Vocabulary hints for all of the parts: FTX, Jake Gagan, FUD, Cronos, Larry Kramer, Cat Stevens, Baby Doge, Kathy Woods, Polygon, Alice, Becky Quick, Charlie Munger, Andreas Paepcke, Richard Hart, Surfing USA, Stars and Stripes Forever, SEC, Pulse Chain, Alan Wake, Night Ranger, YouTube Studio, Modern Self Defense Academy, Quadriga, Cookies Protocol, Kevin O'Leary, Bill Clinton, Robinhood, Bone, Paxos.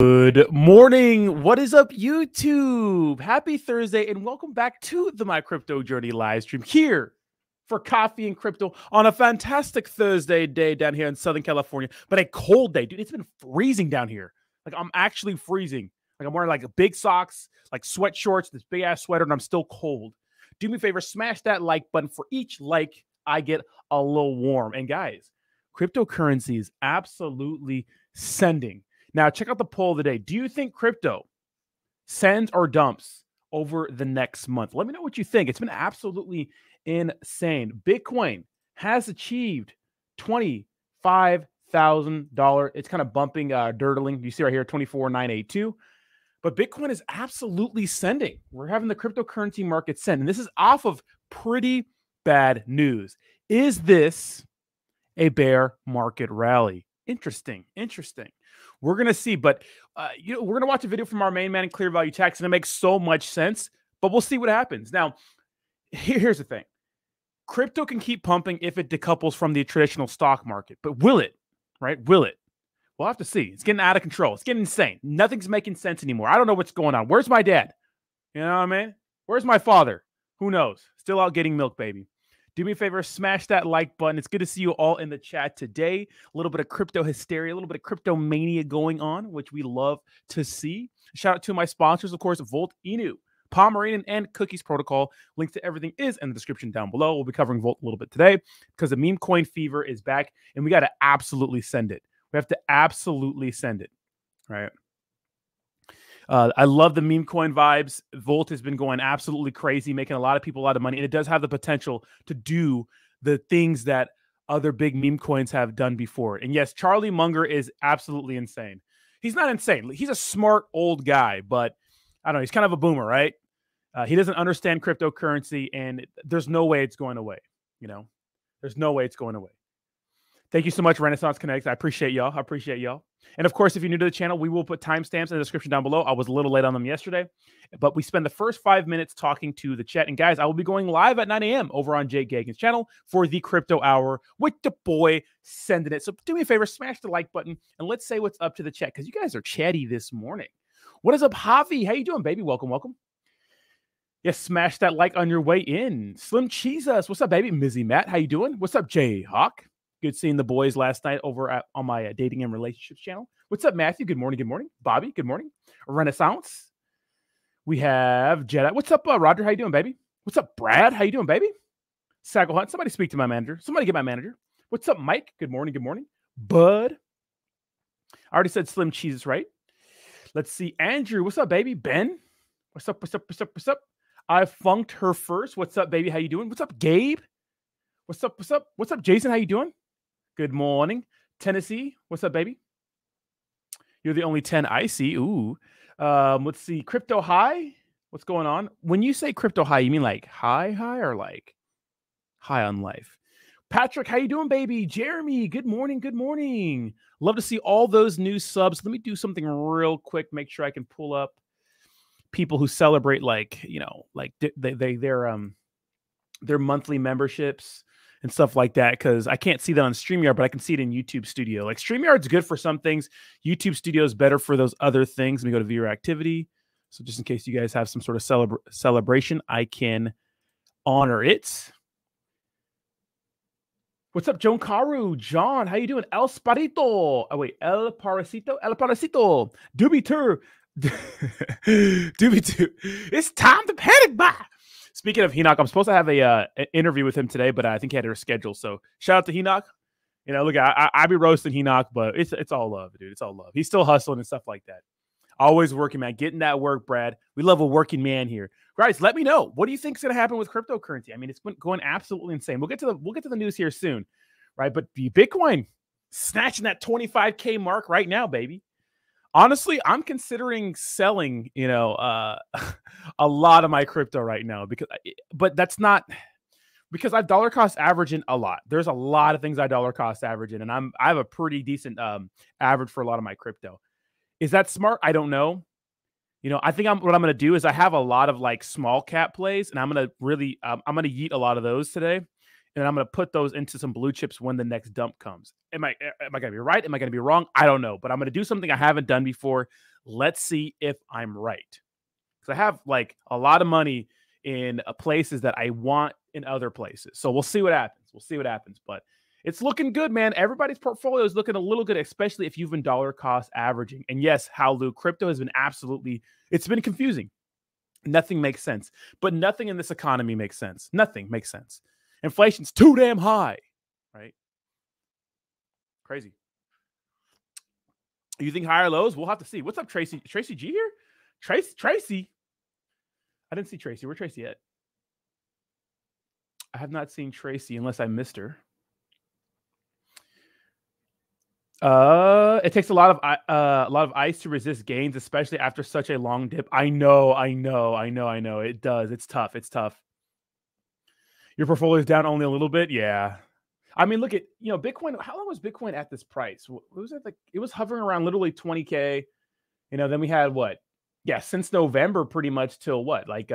Good morning. What is up, YouTube? Happy Thursday and welcome back to the My Crypto Journey live stream here for Coffee and Crypto on a fantastic Thursday day down here in Southern California, but a cold day, dude. It's been freezing down here. Like, I'm actually freezing. Like, I'm wearing like big socks, like sweat shorts, this big ass sweater, and I'm still cold. Do me a favor, smash that like button. For each like, I get a little warm. And guys, cryptocurrency is absolutely sending. Now, check out the poll of the day. Do you think crypto sends or dumps over the next month? Let me know what you think. It's been absolutely insane. Bitcoin has achieved $25,000. It's kind of bumping, dirtling. You see right here, 24,982. But Bitcoin is absolutely sending. We're having the cryptocurrency market send. And this is off of pretty bad news. Is this a bear market rally? Interesting, interesting. We're going to see, but you know, we're going to watch a video from our main man in Clear Value Tax, and it makes so much sense, but we'll see what happens. Now, here's the thing. Crypto can keep pumping if it decouples from the traditional stock market, but will it, right? Will it? We'll have to see. It's getting out of control. It's getting insane. Nothing's making sense anymore. I don't know what's going on. Where's my dad? You know what I mean? Where's my father? Who knows? Still out getting milk, baby. Do me a favor, smash that like button. It's good to see you all in the chat today. A little bit of crypto hysteria, a little bit of crypto mania going on, which we love to see. Shout out to my sponsors, of course, Volt Inu, Pomeranian, and Cookies Protocol. Links to everything is in the description down below. We'll be covering Volt a little bit today because the meme coin fever is back, and we got to absolutely send it. We have to absolutely send it, right? I love the meme coin vibes. Volt has been going absolutely crazy, making a lot of people a lot of money. And it does have the potential to do the things that other big meme coins have done before. And yes, Charlie Munger is absolutely insane. He's not insane. He's a smart old guy, but I don't know. He's kind of a boomer, right? He doesn't understand cryptocurrency, and there's no way it's going away. You know, there's no way it's going away. Thank you so much, Renaissance Connects. I appreciate y'all. I appreciate y'all. And of course, if you're new to the channel, we will put timestamps in the description down below. I was a little late on them yesterday, but we spend the first 5 minutes talking to the chat. And guys, I will be going live at 9 a.m. over on Jake Gagan's channel for the Crypto Hour with the boy sending it. So do me a favor, smash the like button, and let's say what's up to the chat because you guys are chatty this morning. What is up, Javi? How you doing, baby? Welcome, welcome. Yes, smash that like on your way in. Slim Cheesus, what's up, baby? Mizzy Matt, how you doing? What's up, Jayhawk? Good seeing the boys last night over at, on my dating and relationships channel. What's up, Matthew? Good morning. Good morning. Bobby, good morning. Renaissance. We have Jedi. What's up, Roger? How you doing, baby? What's up, Brad? How you doing, baby? Sackle Hunt. Somebody speak to my manager. Somebody get my manager. What's up, Mike? Good morning. Good morning. Bud. I already said Slim Cheesus, right? Let's see. Andrew. What's up, baby? Ben. What's up? What's up? What's up? What's up? I funked her first. What's up, baby? How you doing? What's up, Gabe? What's up? What's up? What's up, Jason? How you doing? Good morning, Tennessee. What's up, baby? You're the only 10 I see. Ooh. Let's see. Crypto high. What's going on? When you say crypto high, you mean like high or like high on life? Patrick, how you doing, baby? Jeremy, good morning. Good morning. Love to see all those new subs. Let me do something real quick. Make sure I can pull up people who celebrate, like, you know, like their monthly memberships and stuff like that, because I can't see that on StreamYard, but I can see it in YouTube Studio. Like, StreamYard's good for some things. YouTube Studio is better for those other things. Let me go to viewer activity. So just in case you guys have some sort of celebration, I can honor it. What's up, Joan Karu? John, how you doing? El Sparito. Oh, wait. El Parasito? El Parasito. Dubitur. Dubitur. It's time to panic buy. Speaking of Hinok, I'm supposed to have an interview with him today, but I think he had to schedule. So shout out to Hinok. You know, look, I be roasting Hinok, but it's all love, dude. It's all love. He's still hustling and stuff like that. Always working, man. Getting that work, Brad. We love a working man here. Guys, let me know. What do you think is going to happen with cryptocurrency? I mean, it's been going absolutely insane. We'll get to the news here soon, right? But Bitcoin snatching that 25K mark right now, baby. Honestly, I'm considering selling, you know, a lot of my crypto right now but that's not because I've dollar cost averaging a lot. There's a lot of things I dollar cost averaging, and I have a pretty decent average for a lot of my crypto. Is that smart? I don't know. You know, I think what I'm going to do is I have a lot of like small cap plays, and I'm going to yeet a lot of those today. and I'm going to put those into some blue chips when the next dump comes. Am I going to be right? Am I going to be wrong? I don't know, but I'm going to do something I haven't done before. Let's see if I'm right. Because I have like a lot of money in places that I want in other places. So we'll see what happens. We'll see what happens. But it's looking good, man. Everybody's portfolio is looking a little good, especially if you've been dollar cost averaging. And yes, Howlu, crypto has been absolutely, it's been confusing. Nothing makes sense, but nothing in this economy makes sense. Nothing makes sense. Inflation's too damn high, right? Crazy. You think higher lows? We'll have to see. What's up, Tracy? Tracy G here? Tracy. I didn't see Tracy. Where's Tracy at? I have not seen Tracy unless I missed her. It takes a lot of ice to resist gains, especially after such a long dip. I know. It does. It's tough. Your portfolio is down only a little bit. Yeah. I mean, look at, you know, Bitcoin. How long was Bitcoin at this price? What was it like? It was hovering around literally 20K. You know, then we had what? Yeah. Since November, pretty much till what? Like,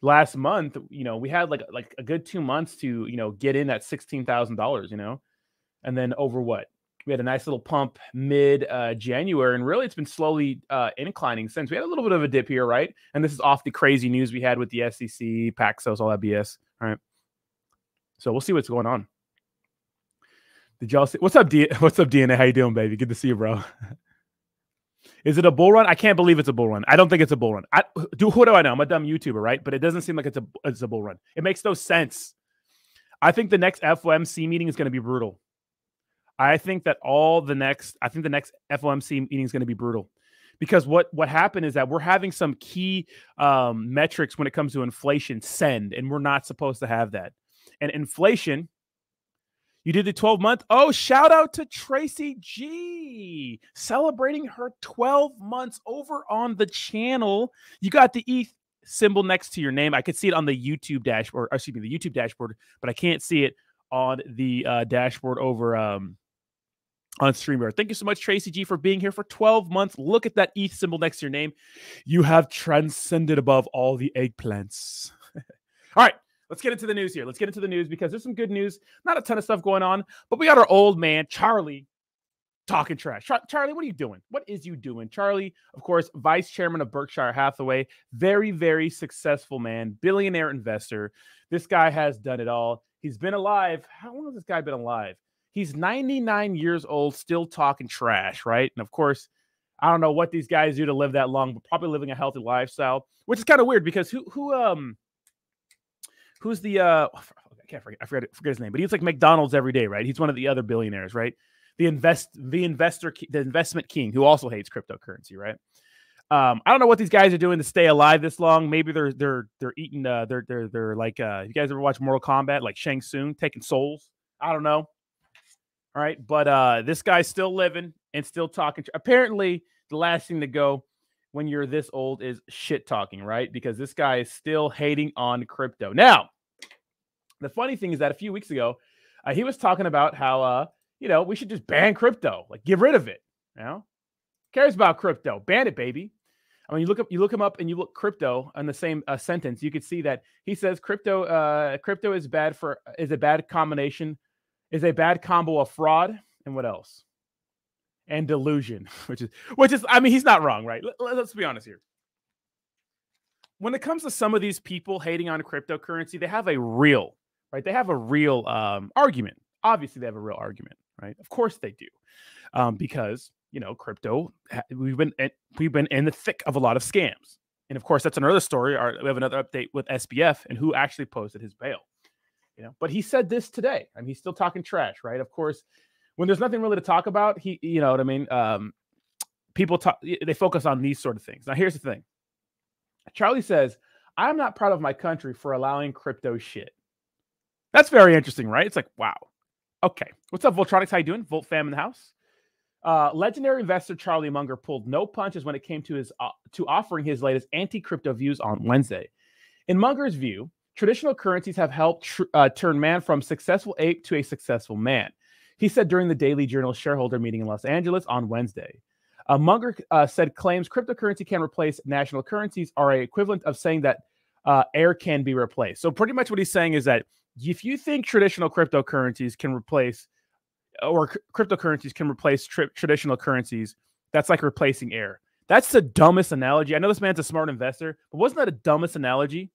last month, you know, we had like a good 2 months to, you know, get in at $16,000, you know, and then over what? We had a nice little pump mid January, and really it's been slowly inclining since. We had a little bit of a dip here, right? And this is off the crazy news we had with the SEC, Paxos, all that BS. All right. So we'll see what's going on. Did y'all see? What's up, DNA? How you doing, baby? Good to see you, bro. Is it a bull run? I can't believe it's a bull run. I don't think it's a bull run. What do I know? I'm a dumb YouTuber, right? But it doesn't seem like it's a bull run. It makes no sense. I think the next FOMC meeting is going to be brutal. I think the next FOMC meeting is going to be brutal, because what happened is that we're having some key metrics when it comes to inflation send, and we're not supposed to have that. And inflation, you did the 12-month. Oh, shout out to Tracy G, celebrating her 12 months over on the channel. You got the ETH symbol next to your name. I could see it on the YouTube dashboard, or excuse me, the YouTube dashboard, but I can't see it on the dashboard over on StreamYard. Thank you so much, Tracy G, for being here for 12 months. Look at that ETH symbol next to your name. You have transcended above all the eggplants. All right, let's get into the news here. Let's get into the news, because there's some good news. Not a ton of stuff going on, but we got our old man, Charlie, talking trash. Charlie, what are you doing? What is you doing? Charlie, of course, vice chairman of Berkshire Hathaway. Very, very successful man, billionaire investor. This guy has done it all. He's been alive. How long has this guy been alive? He's 99 years old, still talking trash, right? And of course, I don't know what these guys do to live that long, but probably living a healthy lifestyle, which is kind of weird, because who's the I forget his name, but he's like McDonald's every day, right? He's one of the other billionaires, right? The investment king, who also hates cryptocurrency, right? I don't know what these guys are doing to stay alive this long. Maybe they're eating they're like you guys ever watch Mortal Kombat, like Shang Tsung taking souls? I don't know. All right, but this guy's still living and still talking. Apparently, the last thing to go when you're this old is shit talking, right? Because this guy is still hating on crypto. Now, the funny thing is that a few weeks ago, he was talking about how you know, we should just ban crypto, like get rid of it. You know, cares about crypto? Ban it, baby. I mean, you look him up and you look crypto in the same sentence. You could see that he says crypto is a bad combo of fraud and what else? And delusion, which is, I mean, he's not wrong, right? Let's be honest here. When it comes to some of these people hating on cryptocurrency, they have a real, right? They have a real argument. Obviously, they have a real argument, right? Of course they do, because, you know, crypto, we've been in the thick of a lot of scams. And of course, that's another story. We have another update with SBF and who actually posted his bail, you know, but he said this today. I mean, he's still talking trash, right? Of course, when there's nothing really to talk about, you know what I mean? People talk, they focus on these sort of things. Now, here's the thing. Charlie says, I'm not proud of my country for allowing crypto shit. That's very interesting, right? It's like, wow. Okay. What's up, Voltronics? How you doing? Volt fam in the house. Legendary investor Charlie Munger pulled no punches when it came to his offering his latest anti-crypto views on Wednesday. In Munger's view, traditional currencies have helped turn man from successful ape to a successful man, he said during the Daily Journal shareholder meeting in Los Angeles on Wednesday. Munger said claims cryptocurrency can replace national currencies are an equivalent of saying that air can be replaced. So pretty much what he's saying is that if you think traditional cryptocurrencies can replace, or cryptocurrencies can replace traditional currencies, that's like replacing air. That's the dumbest analogy. I know this man's a smart investor, but wasn't that a dumbest analogy?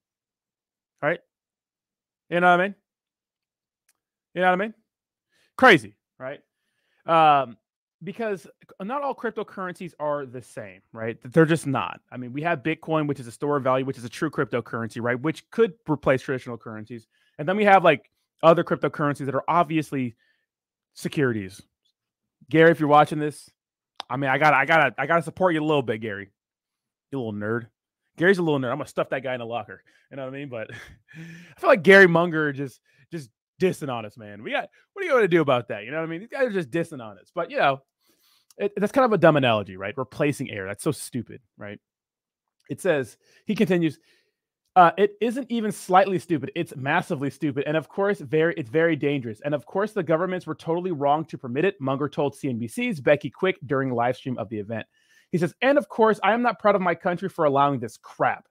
All right? You know what I mean? You know what I mean? Crazy, right? Because not all cryptocurrencies are the same, right? They're just not. I mean, we have Bitcoin, which is a store of value, which is a true cryptocurrency, right? Which could replace traditional currencies. And then we have like other cryptocurrencies that are obviously securities. Gary, if you're watching this, I mean, I gotta support you a little bit, Gary. You little nerd. Gary's a little nerd. I'm gonna stuff that guy in a locker. You know what I mean? But I feel like Gary Munger just dissing on us, man. What are you gonna do about that? You know what I mean? These guys are just dissing on us. But you know, that's kind of a dumb analogy, right? Replacing air. That's so stupid, right? It says, he continues, it isn't even slightly stupid. It's massively stupid. And of course, it's very dangerous. And of course, the governments were totally wrong to permit it, Munger told CNBC's Becky Quick during live stream of the event. He says, and of course, I am not proud of my country for allowing this crap.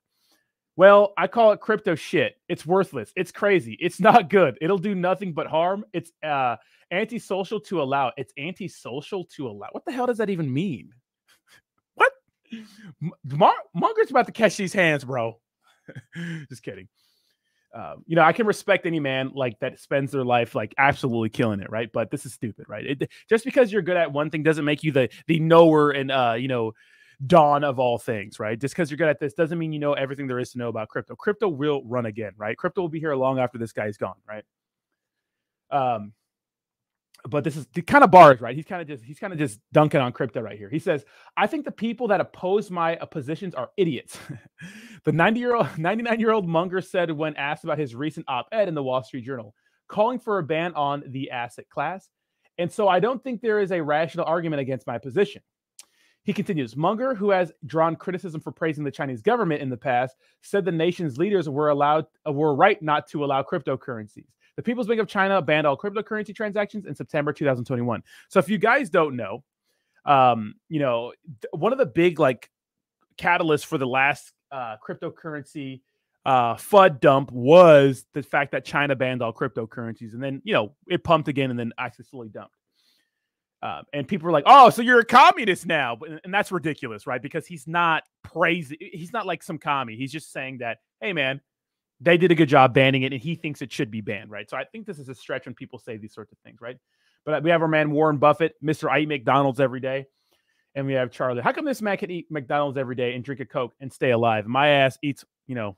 Well, I call it crypto shit. It's worthless. It's crazy. It's not good. It'll do nothing but harm. It's antisocial to allow. It's antisocial to allow. What the hell does that even mean? What? Munger's about to catch these hands, bro. Just kidding. You know, I can respect any man like that spends their life like absolutely killing it, right? But this is stupid, right? Just because you're good at one thing doesn't make you the knower and you know, dawn of all things, right? Just because you're good at this doesn't mean you know everything there is to know about crypto. Crypto will run again, right? Crypto will be here long after this guy's gone, right? But this is the kind of bars, right? He's kind of just dunking on crypto right here. He says, I think the people that oppose my positions are idiots. The 99-year-old Munger said when asked about his recent op-ed in the Wall Street Journal, calling for a ban on the asset class. And so I don't think there is a rational argument against my position. He continues, Munger, who has drawn criticism for praising the Chinese government in the past, said the nation's leaders were right not to allow cryptocurrencies. The People's Bank of China banned all cryptocurrency transactions in September 2021. So if you guys don't know, you know, one of the big like catalysts for the last cryptocurrency FUD dump was the fact that China banned all cryptocurrencies. And then, you know, it pumped again and then actually slowly dumped. And people were like, oh, so you're a communist now. And that's ridiculous, right? Because he's not praising. He's not like some commie. He's just saying that, hey, man, they did a good job banning it, and he thinks it should be banned, right? So I think this is a stretch when people say these sorts of things, right? But we have our man Warren Buffett, Mr. I eat McDonald's every day, and we have Charlie. How come this man can eat McDonald's every day and drink a Coke and stay alive? My ass eats, you know,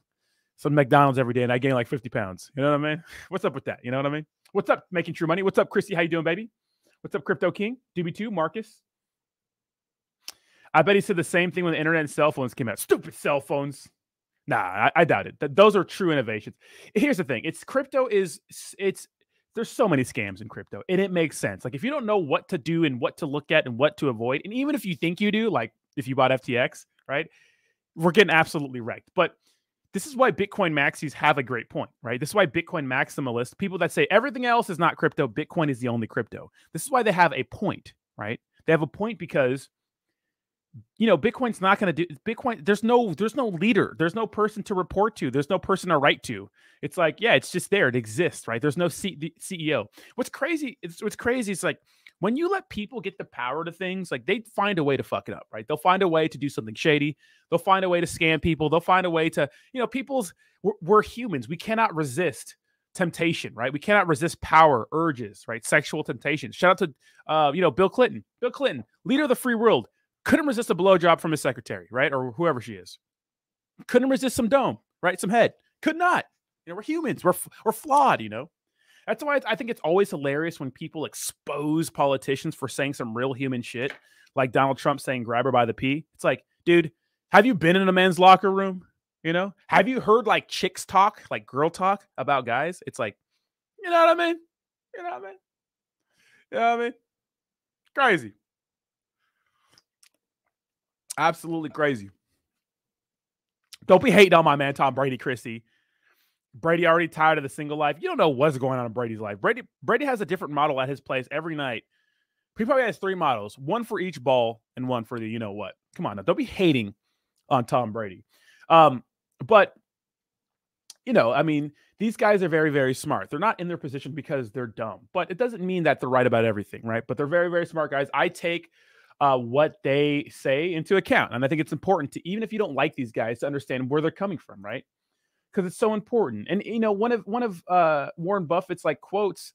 some McDonald's every day, and I gain like 50 pounds. You know what I mean? What's up with that? You know what I mean? What's up, Making True Money? What's up, Chrissy? How you doing, baby? What's up, Crypto King? DB2, Marcus? I bet he said the same thing when the internet and cell phones came out. Stupid cell phones. Nah, I doubt it. Those are true innovations. Here's the thing. There's so many scams in crypto, and it makes sense. Like, if you don't know what to do and what to look at and what to avoid, and even if you think you do, like if you bought FTX, right? We're getting absolutely wrecked. But this is why Bitcoin maxis have a great point, right? This is why Bitcoin maximalists, people that say everything else is not crypto, Bitcoin is the only crypto. This is why they have a point, right? They have a point because, you know, Bitcoin's not going to do Bitcoin. There's no leader. There's no person to report to. There's no person to write to. It's like, yeah, it's just there. It exists, right? There's no CEO. What's crazy is like when you let people get the power to things, like they find a way to fuck it up, right? They'll find a way to do something shady. They'll find a way to scam people. They'll find a way to, you know, we're humans. We cannot resist temptation, right? We cannot resist power, urges, right? Sexual temptation. Shout out to, you know, Bill Clinton, leader of the free world. Couldn't resist a blowjob from his secretary, right? Or whoever she is. Couldn't resist some dome, right? Some head. Could not. You know, we're humans. We're flawed, you know? That's why I think it's always hilarious when people expose politicians for saying some real human shit, like Donald Trump saying, grab her by the pee. It's like, dude, have you been in a men's locker room? You know? Have you heard like chicks talk, like girl talk about guys? It's like, you know what I mean? You know what I mean? You know what I mean? Crazy. Absolutely crazy. Don't be hating on my man, Tom Brady, Chrissy. Brady already tired of the single life. You don't know what's going on in Brady's life. Brady has a different model at his place every night. He probably has three models, one for each ball and one for the you know what. Come on now. Don't be hating on Tom Brady. But, you know, I mean, These guys are very, very smart. They're not in their position because they're dumb, but it doesn't mean that they're right about everything, right? But they're very, very smart guys. I take what they say into account. And I think it's important to, even if you don't like these guys, to understand where they're coming from, right? Because it's so important. And, you know, one of Warren Buffett's like quotes,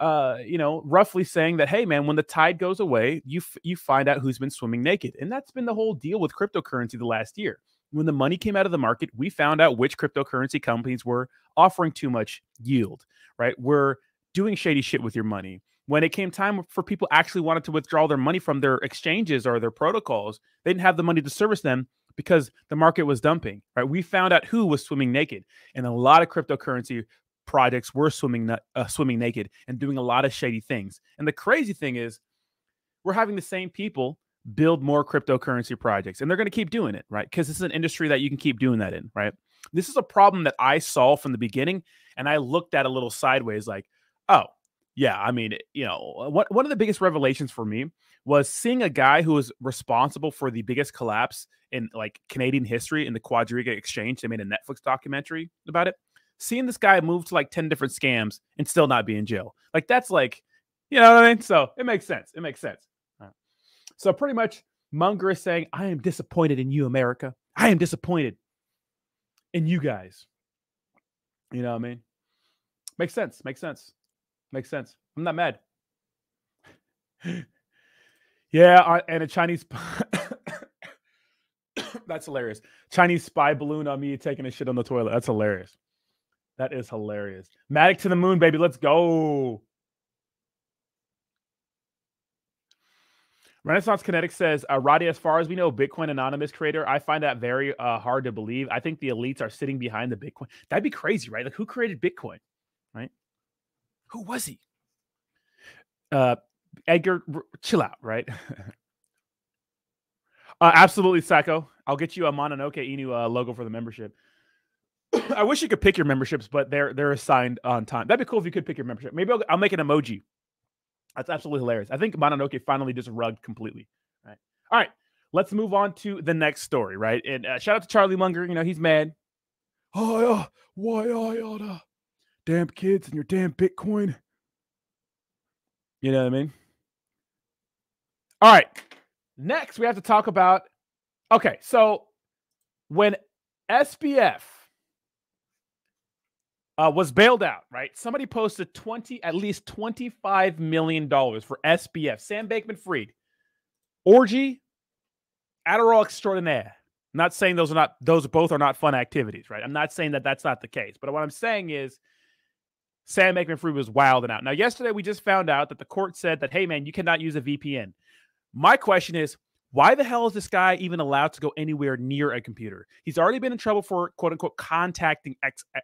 you know, roughly saying that, hey, man, when the tide goes away, you find out who's been swimming naked. And that's been the whole deal with cryptocurrency the last year. When the money came out of the market, we found out which cryptocurrency companies were offering too much yield, right? We're doing shady shit with your money. When it came time for people actually wanted to withdraw their money from their exchanges or their protocols, they didn't have the money to service them because the market was dumping, right? We found out who was swimming naked, and a lot of cryptocurrency projects were swimming naked and doing a lot of shady things. And the crazy thing is, we're having the same people build more cryptocurrency projects, and they're going to keep doing it, right? Because this is an industry that you can keep doing that in, right? This is a problem that I saw from the beginning, and I looked at a little sideways, like, oh, yeah, I mean, you know, one of the biggest revelations for me was seeing a guy who was responsible for the biggest collapse in like Canadian history in the Quadriga Exchange. They made a Netflix documentary about it. Seeing this guy move to like 10 different scams and still not be in jail. Like, that's like, you know what I mean? So it makes sense. It makes sense. Right. So pretty much Munger is saying, I am disappointed in you, America. I am disappointed in you guys. You know what I mean? Makes sense. Makes sense. Makes sense. I'm not mad. Yeah, and a Chinese... That's hilarious. Chinese spy balloon on me taking a shit on the toilet. That's hilarious. That is hilarious. Matic to the moon, baby. Let's go. Renaissance Kinetic says, Roddy, as far as we know, Bitcoin Anonymous creator, I find that very hard to believe. I think the elites are sitting behind the Bitcoin. That'd be crazy, right? Like, who created Bitcoin, right? Who was he? Edgar, chill out, right? Absolutely, Sacco. I'll get you a Mononoke Inu logo for the membership. I wish you could pick your memberships, but they're assigned on time. That'd be cool if you could pick your membership. Maybe I'll make an emoji. That's absolutely hilarious. I think Mononoke finally just rugged completely. Right. All right, let's move on to the next story, right? And shout out to Charlie Munger. You know, he's mad. Oh, yeah. Why are y'all the damn kids and your damn Bitcoin? You know what I mean? All right. Next, we have to talk about... Okay, so when SBF was bailed out, right? Somebody posted at least $25 million for SBF. Sam Bankman-Fried. Orgy, Adderall extraordinaire. I'm not saying those both are not fun activities, right? I'm not saying that that's not the case. But what I'm saying is Sam Bankman-Fried was wilding out. Now, yesterday, we just found out that the court said that, hey, man, you cannot use a VPN. My question is, why the hell is this guy even allowed to go anywhere near a computer? He's already been in trouble for, quote-unquote, contacting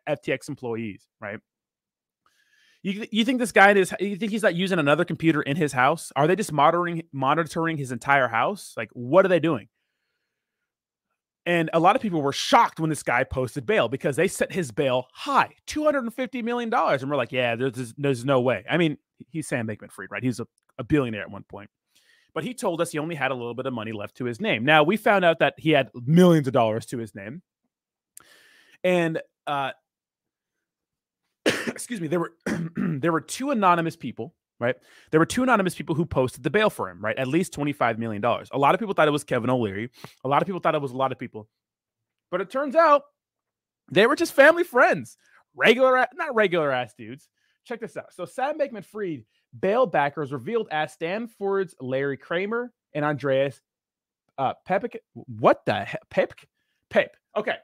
FTX employees, right? You think this guy is... You think he's not using another computer in his house? Are they just monitoring his entire house? Like, what are they doing? And a lot of people were shocked when this guy posted bail because they set his bail high, $250 million. And we're like, yeah, there's no way. I mean, he's Sam Bankman-Fried, right? He's a billionaire at one point. But he told us he only had a little bit of money left to his name. Now, we found out that he had millions of dollars to his name. And, excuse me, there were two anonymous people, right? There were two anonymous people who posted the bail for him, right? At least $25 million. A lot of people thought it was Kevin O'Leary. A lot of people thought it was a lot of people. But it turns out they were just family friends. Not regular ass dudes. Check this out. So Sam Bankman-Fried bail backers revealed as Stanford's Larry Kramer and Andreas Paepcke. What the heck? Paepcke? Pape. Okay.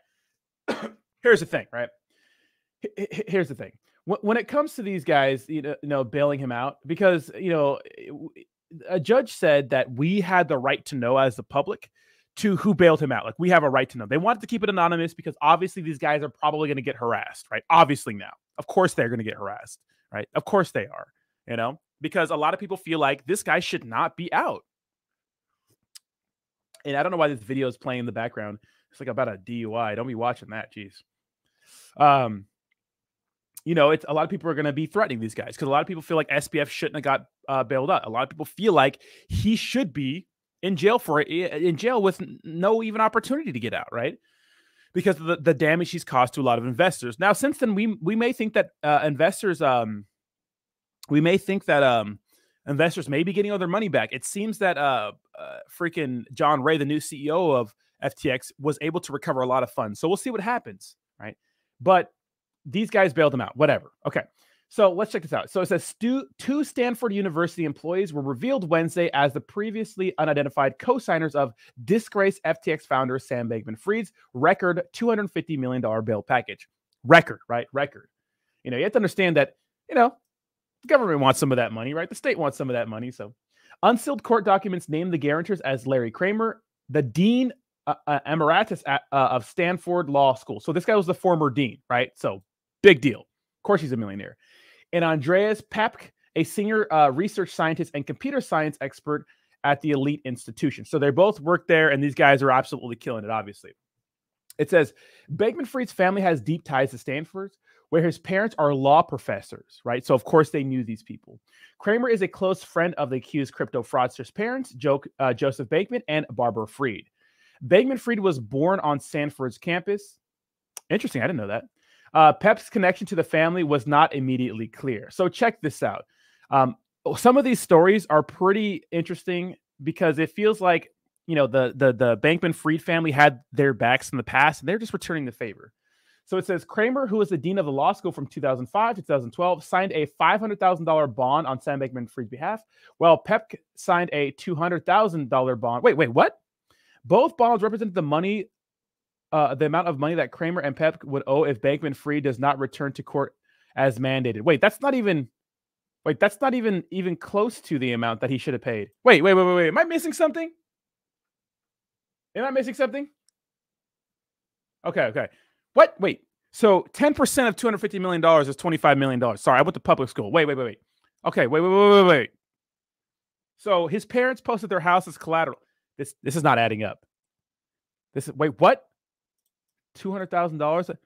Here's the thing, right? Here's the thing. When it comes to these guys, you know, bailing him out, because, you know, a judge said that we had the right to know as the public to who bailed him out. Like, we have a right to know. They wanted to keep it anonymous because obviously these guys are probably going to get harassed, right? Obviously now. Of course they're going to get harassed, right? Of course they are. You know, because a lot of people feel like this guy should not be out. And I don't know why this video is playing in the background. It's like about a DUI. Don't be watching that. Jeez. You know, it's a lot of people are going to be threatening these guys because a lot of people feel like SBF shouldn't have got bailed out. A lot of people feel like he should be in jail with no even opportunity to get out. Right. because of the damage he's caused to a lot of investors. Now, since then, we may think that investors may be getting all their money back. It seems that freaking John Ray, the new CEO of FTX, was able to recover a lot of funds. So we'll see what happens, right? But these guys bailed him out, whatever. Okay, so let's check this out. So it says, two Stanford University employees were revealed Wednesday as the previously unidentified co-signers of disgraced FTX founder Sam Bankman-Fried's record $250 million bail package. Record, right? Record. You know, you have to understand that, you know, the government wants some of that money, right? The state wants some of that money. So unsealed court documents named the guarantors as Larry Kramer, the dean emeritus of Stanford Law School. So this guy was the former dean, right? So big deal. Of course, he's a millionaire. And Andreas Paepcke, a senior research scientist and computer science expert at the elite institution. So they both work there, and these guys are absolutely killing it, obviously. It says, Bankman-Fried's family has deep ties to Stanford, where his parents are law professors, right? So, of course, they knew these people. Kramer is a close friend of the accused crypto fraudster's parents, Joseph Bankman and Barbara Fried. Bankman-Fried was born on Stanford's campus. Interesting, I didn't know that. Pep's connection to the family was not immediately clear. So check this out. Some of these stories are pretty interesting because it feels like, you know, the Bankman-Fried family had their backs in the past, and they're just returning the favor. So it says Kramer, who was the dean of the law school from 2005 to 2012, signed a $500,000 bond on Sam Bankman-Fried's behalf, while Paepcke signed a $200,000 bond. Wait, what? Both bonds represent the money, the amount of money that Kramer and Paepcke would owe if Bankman-Fried does not return to court as mandated. Wait, that's not even. Wait, that's not even close to the amount that he should have paid. Wait. Am I missing something? Okay. What? Wait. So 10% of $250 million is $25 million. Sorry, I went to public school. Wait. Okay, wait. So his parents posted their house as collateral. This is not adding up. Wait, what? $200,000?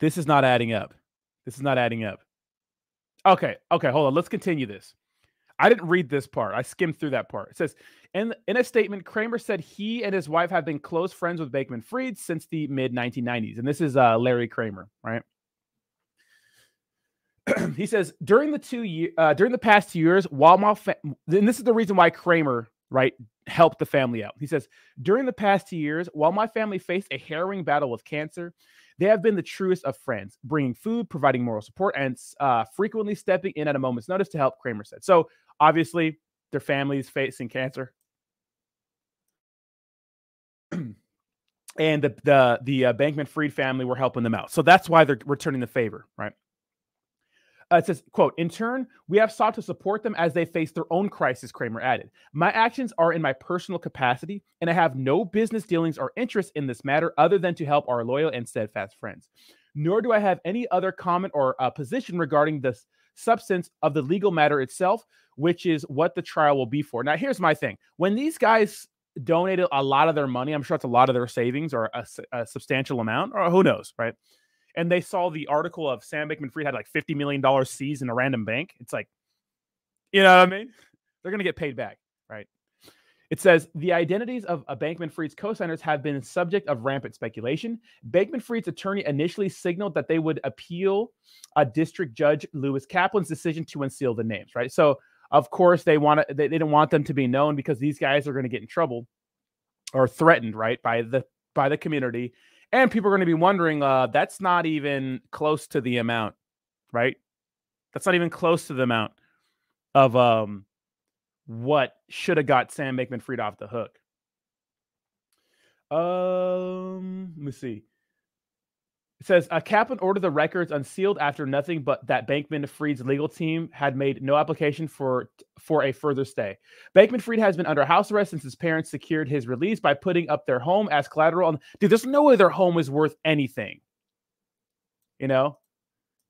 This is not adding up. Okay, hold on. Let's continue this. I didn't read this part. I skimmed through that part. It says, in a statement, Kramer said he and his wife have been close friends with Bankman-Fried since the mid-1990s. And this is Larry Kramer, right? He says, during the past 2 years, and this is the reason why Kramer, right, helped the family out. He says, during the past 2 years, while my family faced a harrowing battle with cancer, they have been the truest of friends, bringing food, providing moral support, and frequently stepping in at a moment's notice to help, Kramer said. So obviously, their family's facing cancer. And the Bankman-Fried family were helping them out. So that's why they're returning the favor, right? It says, quote, in turn, we have sought to support them as they face their own crisis, Kramer added. My actions are in my personal capacity, and I have no business dealings or interest in this matter other than to help our loyal and steadfast friends. Nor do I have any other comment or position regarding the substance of the legal matter itself, which is what the trial will be for. Now, here's my thing. When these guys donated a lot of their money, I'm sure it's a lot of their savings or a substantial amount, or who knows, right? And they saw the article of Sam Bankman-Fried had like $50 million seized in a random bank. It's like, you know what I mean? They're going to get paid back, right? It says, the identities of Bankman-Fried's co-signers have been subject of rampant speculation. Bankman-Fried's attorney initially signaled that they would appeal a district judge, Lewis Kaplan's decision to unseal the names, right? So, of course, they didn't want them to be known because these guys are going to get in trouble or threatened, right, by the community. And people are going to be wondering, that's not even close to the amount, right? That's not even close to the amount of what should have got Sam Bankman-Fried off the hook. Let me see. It says, Kaplan ordered the records unsealed after nothing but that Bankman-Fried's legal team had made no application for a further stay. Bankman-Fried has been under house arrest since his parents secured his release by putting up their home as collateral. Dude, there's no way their home is worth anything. You know?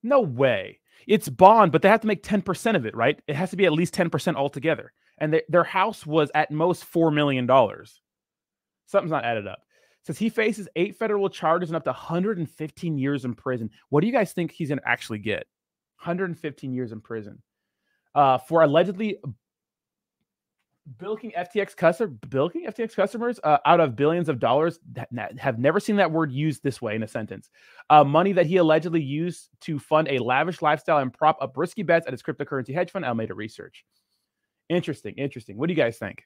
No way. It's bond, but they have to make 10% of it, right? It has to be at least 10% altogether. And their house was at most $4 million. Something's not added up. Says he faces 8 federal charges and up to 115 years in prison. What do you guys think he's going to actually get? 115 years in prison for allegedly Bilking FTX customers out of billions of dollars that have never seen that word used this way in a sentence. Money that he allegedly used to fund a lavish lifestyle and prop up risky bets at his cryptocurrency hedge fund, Alameda Research. Interesting, interesting. What do you guys think?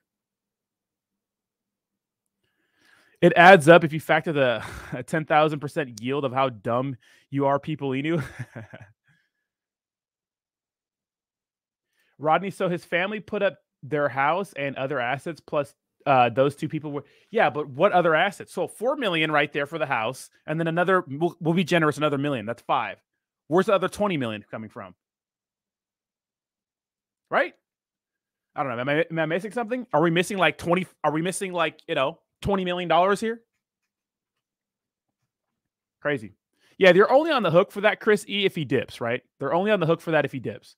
It adds up if you factor the 10,000% yield of how dumb you are, people Inu. Rodney, so his family put up their house and other assets, plus those two people were, yeah, but what other assets? So $4 million right there for the house, and then another, we'll be generous, another $1 million. That's $5 million. Where's the other $20 million coming from? Right? I don't know. Am I missing something? Are we missing like $20 million here? Crazy. Yeah, they're only on the hook for that, Chris E, if he dips, right? They're only on the hook for that if he dips.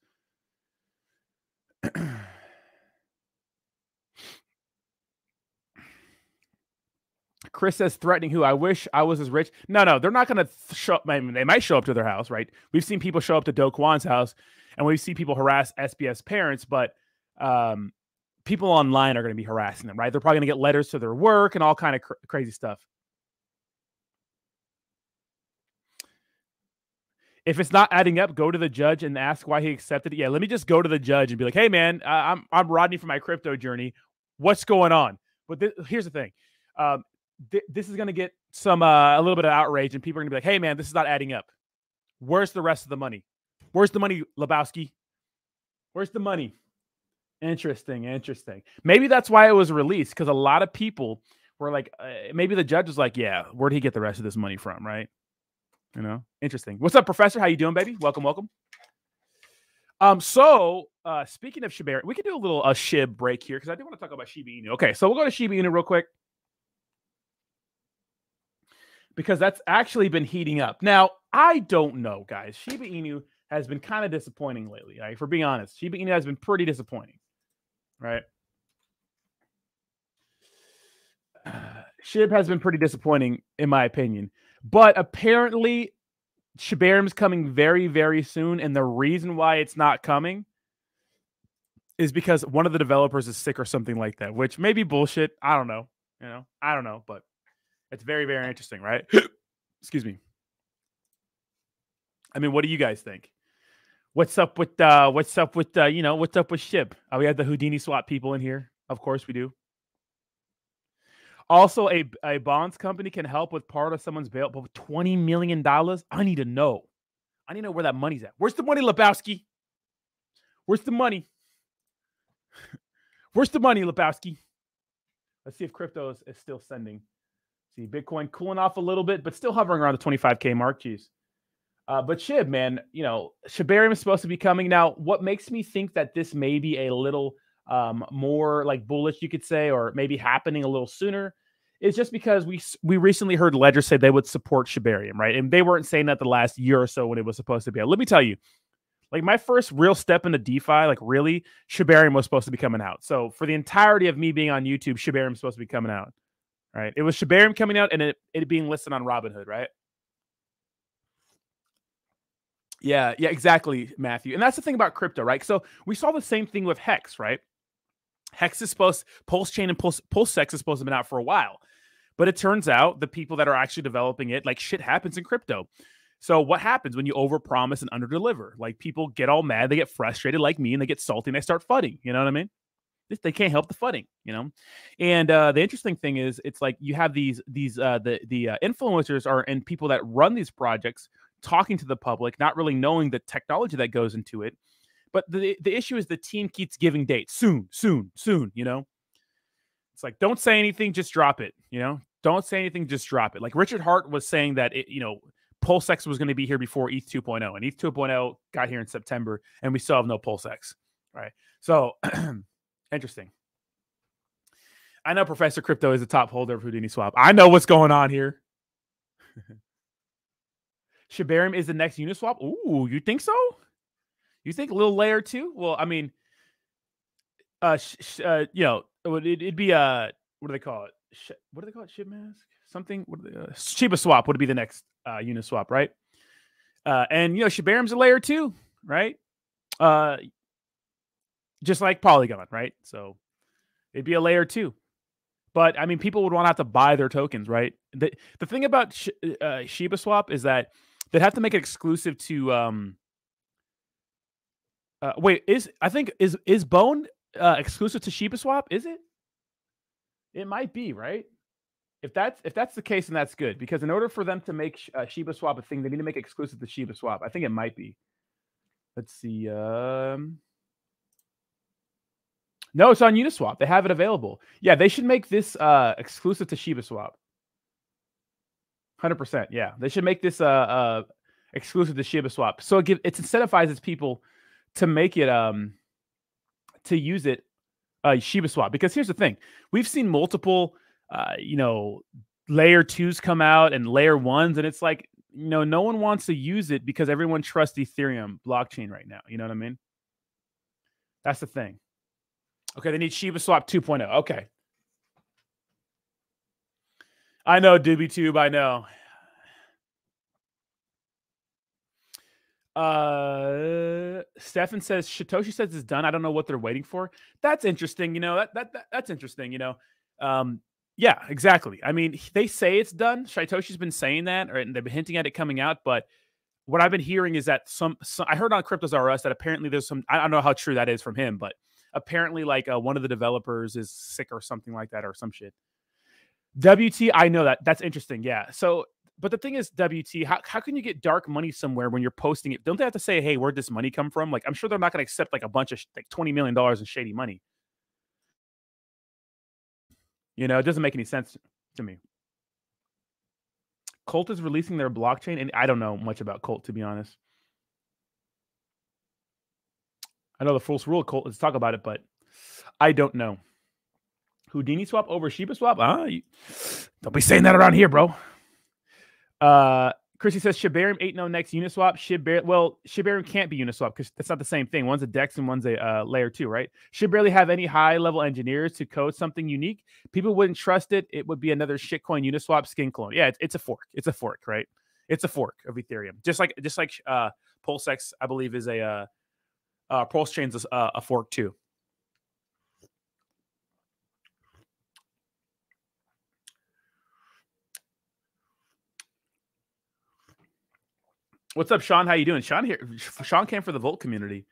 Chris says, threatening who? I wish I was as rich. No, they're not going to show up. I mean, they might show up to their house, right? We've seen people show up to Do Kwon's house, and we've seen people harass SBS parents, but people online are going to be harassing them, right? They're probably going to get letters to their work and all kind of crazy stuff. If it's not adding up, go to the judge and ask why he accepted it. Yeah, let me just go to the judge and be like, hey, man, I'm Rodney from my crypto journey. What's going on? But here's the thing. This is going to get some a little bit of outrage, and people are going to be like, hey, man, this is not adding up. Where's the rest of the money? Where's the money, Lebowski? Where's the money? Interesting, interesting. Maybe that's why it was released, because a lot of people were like, maybe the judge was like, yeah, where did he get the rest of this money from, right? You know, interesting. What's up, Professor? How you doing, baby? Welcome, welcome. So speaking of Shibarium, we can do a little SHIB break here because I do want to talk about Shiba Inu. Okay, so we'll go to Shiba Inu real quick because that's actually been heating up. Now, I don't know, guys. Shiba Inu has been kind of disappointing lately. Right? If we're being honest, Shiba Inu has been pretty disappointing, right? SHIB has been pretty disappointing, in my opinion. But apparently, Shibarium is coming very, very soon. And the reason why it's not coming is because one of the developers is sick or something like that, which may be bullshit. I don't know. You know, I don't know, but it's very, very interesting, right? Excuse me. I mean, what do you guys think? What's up with SHIB? We have the Houdini Swap people in here. Of course we do. Also, a bonds company can help with part of someone's bail, but with $20 million, I need to know. I need to know where that money's at. Where's the money, Lebowski? Where's the money? Where's the money, Lebowski? Let's see if crypto is still sending. See, Bitcoin cooling off a little bit, but still hovering around the 25K mark. Jeez. But SHIB, man, you know, Shibarium is supposed to be coming. Now, what makes me think that this may be a little more like bullish, you could say, or maybe happening a little sooner, is just because we recently heard Ledger say they would support Shibarium, right? And they weren't saying that the last year or so when it was supposed to be. Let me tell you, like my first real step into DeFi, like really, Shibarium was supposed to be coming out. So for the entirety of me being on YouTube, Shibarium was supposed to be coming out, right? It was Shibarium coming out and it being listed on Robinhood, right? Yeah, exactly, Matthew. And that's the thing about crypto, right? So we saw the same thing with Hex, right? Hex is supposed, Pulse Chain and PulseX is supposed to have been out for a while. But it turns out the people that are actually developing it, like shit happens in crypto. So what happens when you overpromise and underdeliver? Like people get all mad, they get frustrated like me, and they get salty and they start fudding. You know what I mean? They can't help the fudding, you know? And the interesting thing is it's like you have the influencers are and people that run these projects talking to the public, not really knowing the technology that goes into it. But the issue is the team keeps giving dates. Soon, soon, soon, you know? It's like, don't say anything, just drop it, you know? Don't say anything, just drop it. Like Richard Hart was saying that, you know, PulseX was going to be here before ETH 2.0, and ETH 2.0 got here in September, and we still have no PulseX, right? So, interesting. I know Professor Crypto is the top holder of Houdini Swap. I know what's going on here. Shibarium is the next Uniswap. Ooh, you think so? You think a little layer two? Well, I mean, you know, it'd be what do they call it? What do they call it? SHIB mask? Something? What? Shibaswap would be the next Uniswap, right? And you know, Shibarium's a layer two, right? Just like Polygon, right? So It'd be a layer two. But I mean, people would want to have to buy their tokens, right? The thing about Shibaswap is that they'd have to make it exclusive to. Wait, is Bone exclusive to Shibaswap? Is it? It might be, right? If that's the case, then that's good, because in order for them to make Shibaswap a thing, they need to make it exclusive to Shibaswap. I think it might be. Let's see. No, it's on Uniswap. They have it available. Yeah, they should make this exclusive to Shibaswap. 100%. Yeah, they should make this exclusive to Shibaswap. So it incentivizes people to make it to use it Shibaswap. Because here's the thing: we've seen multiple layer twos come out and layer ones, and it's like no one wants to use it because everyone trusts Ethereum blockchain right now. You know what I mean? That's the thing. Okay, they need Shibaswap 2.0. Okay. I know, DoobieTube, I know. Stefan says, Satoshi says it's done. I don't know what they're waiting for. That's interesting, That's interesting, yeah, exactly. I mean, they say it's done. Satoshi's been saying that, or they've been hinting at it coming out, but what I've been hearing is that some I heard on Cryptos R Us that apparently there's some, I don't know how true that is from him, but apparently, like one of the developers is sick or something like that, or some shit. WT, I know that. That's interesting. Yeah. So, but the thing is, WT, how can you get dark money somewhere when you're posting it? Don't they have to say, hey, where'd this money come from? Like, I'm sure they're not going to accept like a bunch of like $20 million in shady money. It doesn't make any sense to me. Colt is releasing their blockchain, and I don't know much about Colt, to be honest. I know the first rule of Colt is talk about it, but I don't know. Houdini swap over Shibaswap? Don't be saying that around here, bro. Chrissy says Shibarium 8.0 next Uniswap. Shibarium can't be Uniswap because that's not the same thing. One's a DEX and one's a layer 2, right? Should barely have any high-level engineers to code something unique. People wouldn't trust it. It would be another shitcoin Uniswap skin clone. Yeah, it's a fork. It's a fork, right? It's a fork of Ethereum. Just like PulseX, I believe, is a... Pulse Chain's a fork too. What's up, Sean? How you doing? Sean here. Sean came for the Volt community.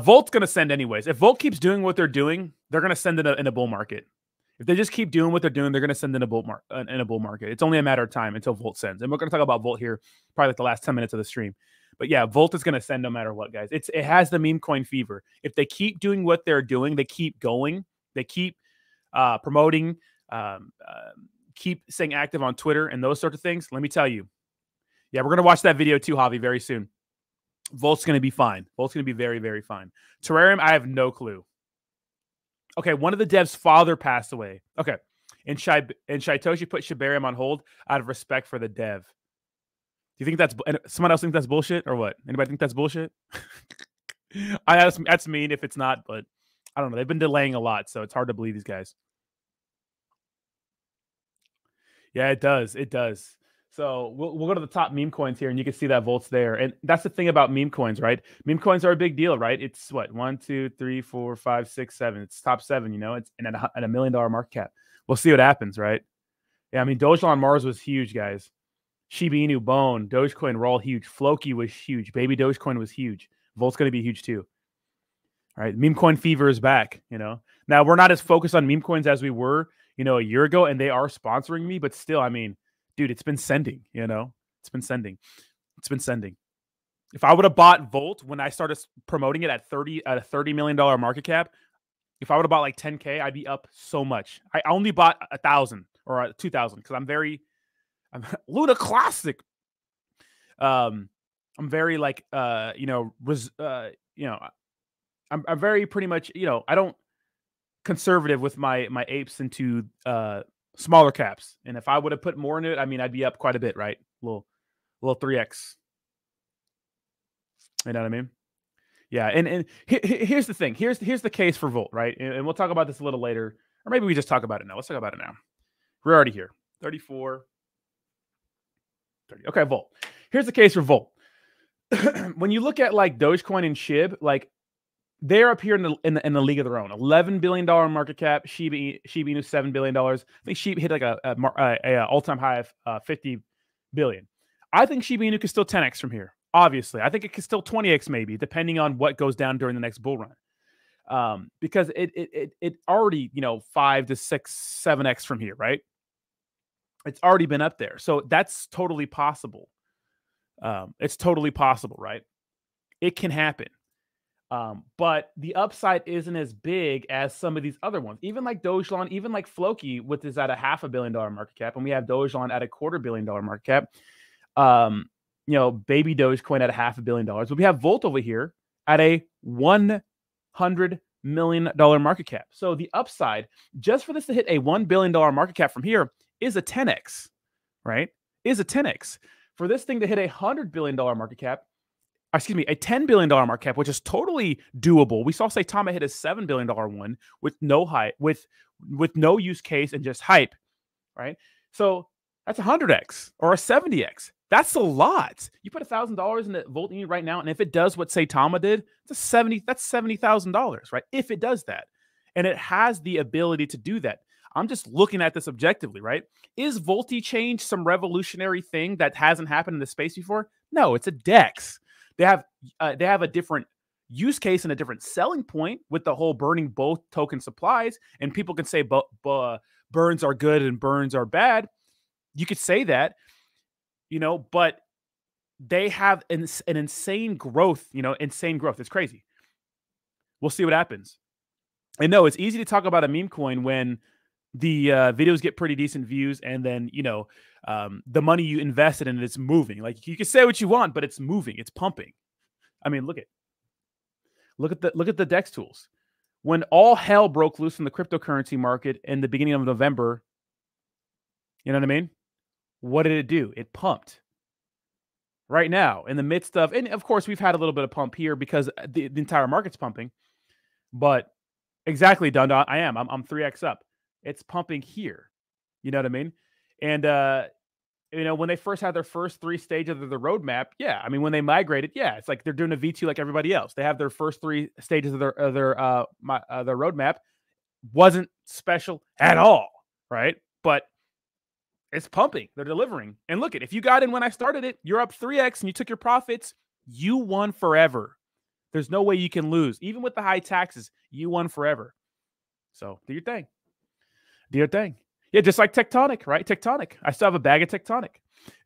Volt's gonna send anyways. If Volt keeps doing what they're doing, they're gonna send in a bull market. If they just keep doing what they're doing, they're gonna send in a bull market. It's only a matter of time until Volt sends. And we're gonna talk about Volt here, probably like the last 10 minutes of the stream. But yeah, Volt is going to send no matter what, guys. It has the meme coin fever. If they keep doing what they're doing, they keep going, they keep promoting, keep staying active on Twitter and those sorts of things. Let me tell you. Yeah, we're going to watch that video too, Javi, very soon. Volt's going to be fine. Volt's going to be very, very fine. Terrarium, I have no clue. Okay, one of the devs' father passed away. Okay, and Satoshi put Shibarium on hold out of respect for the dev. Do you think that's, someone else think that's bullshit or what? Anybody think that's bullshit? That's mean if it's not, but I don't know. They've been delaying a lot, so it's hard to believe these guys. Yeah, it does. It does. So we'll go to the top meme coins here, and you can see that Volt's there. And that's the thing about meme coins, right? Meme coins are a big deal, right? It's what? 1, 2, 3, 4, 5, 6, 7. It's top 7, It's and at a $1 million market cap. We'll see what happens, right? Yeah, I mean, DogeLon Mars was huge, guys. Shiba Inu, Bone, Dogecoin were all huge. Floki was huge. Baby Dogecoin was huge. Volt's going to be huge too. All right. Meme coin fever is back, Now we're not as focused on meme coins as we were, a year ago, and they are sponsoring me, but still, I mean, dude, it's been sending, It's been sending. It's been sending. If I would have bought Volt when I started promoting it at a $30 million market cap, if I would have bought like 10K, I'd be up so much. I only bought 1,000 or 2,000 because I'm ludicrous. I'm very like, I'm very pretty much, I don't conservative with my apes into smaller caps. And if I would have put more in it, I mean, I'd be up quite a bit, right? Little 3x. You know what I mean? Yeah. And here's the thing. Here's the case for Volt, right? And we'll talk about this a little later, or maybe we just talk about it now. Let's talk about it now. We're already here. 34. Okay, Volt. Here's the case for Volt. When you look at like Dogecoin and SHIB, like They're up here in the league of their own. $11 billion market cap. Shiba Inu $7 billion. I think Shiba hit like a all-time high of 50 billion. I think Shiba Inu can still 10x from here. Obviously, I think it can still 20x maybe, depending on what goes down during the next bull run. Because it already, 5 to 6, 7x from here, right? It's already been up there, so that's totally possible. It's totally possible, right? It can happen. But the upside isn't as big as some of these other ones, even like DogeLon, even like Floki, which is at a $500 million market cap. And we have DogeLon at a $250 million market cap. Baby Doge coin at a $500 million. But we have Volt over here at a $100 million market cap. So the upside, just for this to hit a $1 billion market cap from here, is a 10x, right? Is a 10x. For this thing to hit a $100 billion market cap, excuse me, a $10 billion market cap, which is totally doable. We saw Saitama hit a $7 billion one with no hype, with no use case and just hype, right? So that's 100x or a 70x. That's a lot. You put $1,000 in the Volt Inu right now, and if it does what Saitama did, it's that's $70,000, right? If it does that, and it has the ability to do that. I'm just looking at this objectively, right? Is Volti change some revolutionary thing that hasn't happened in the space before? No, it's a DEX. They have a different use case and a different selling point with the whole burning both token supplies. And people can say burns are good and burns are bad. You could say that, but they have an insane growth, insane growth. It's crazy. We'll see what happens. And no, it's easy to talk about a meme coin when the videos get pretty decent views, and then the money you invested in it's moving. Like, you can say what you want, but it's moving, it's pumping. I mean, look at the DEX tools. When all hell broke loose in the cryptocurrency market in the beginning of November, you know what I mean? What did it do? It pumped. Right now, in the midst of, and of course we've had a little bit of pump here because the entire market's pumping. But exactly, Dundon, I'm 3x up. It's pumping here. You know what I mean? And, when they first had their first three stages of the roadmap, yeah. I mean, when they migrated, yeah, it's like they're doing a V2 like everybody else. They have their first three stages of their roadmap. Wasn't special at all, right? But it's pumping. They're delivering. And look, if you got in when I started it, you're up 3x and you took your profits, you won forever. There's no way you can lose. Even with the high taxes, you won forever. So do your thing. Do your thing. Yeah, just like Tectonic, right? Tectonic. I still have a bag of Tectonic.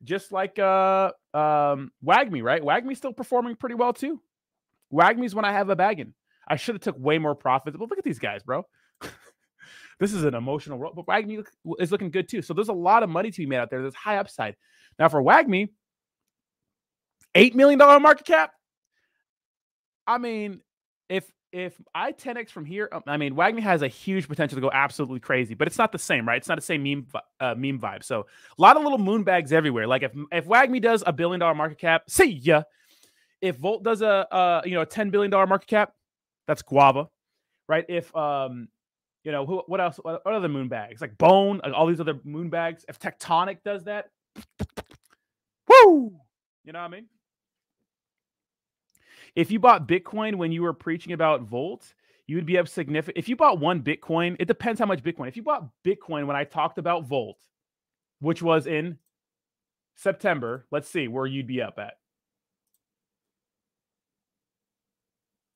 Just like Wagmi, right? Wagmi's still performing pretty well too. Wagmi's when I have a bag in. I should have took way more profits. But look at these guys, bro. This is an emotional world. But Wagmi is looking good too. So there's a lot of money to be made out there. There's high upside. Now for Wagmi, $8 million market cap. I mean, if I 10x from here, I mean, Wagmi has a huge potential to go absolutely crazy, but it's not the same, right? It's not the same meme vibe. So a lot of little moonbags everywhere. Like if Wagmi does $1 billion market cap, see ya. If Volt does a $10 billion market cap, that's guava, right? If what else? What other moonbags? Like Bone, like all these other moonbags. If Tectonic does that, woo! You know what I mean? If you bought Bitcoin when you were preaching about Volt, you would be up significant. If you bought one Bitcoin, it depends how much Bitcoin. If you bought Bitcoin when I talked about Volt, which was in September, let's see where you'd be up at.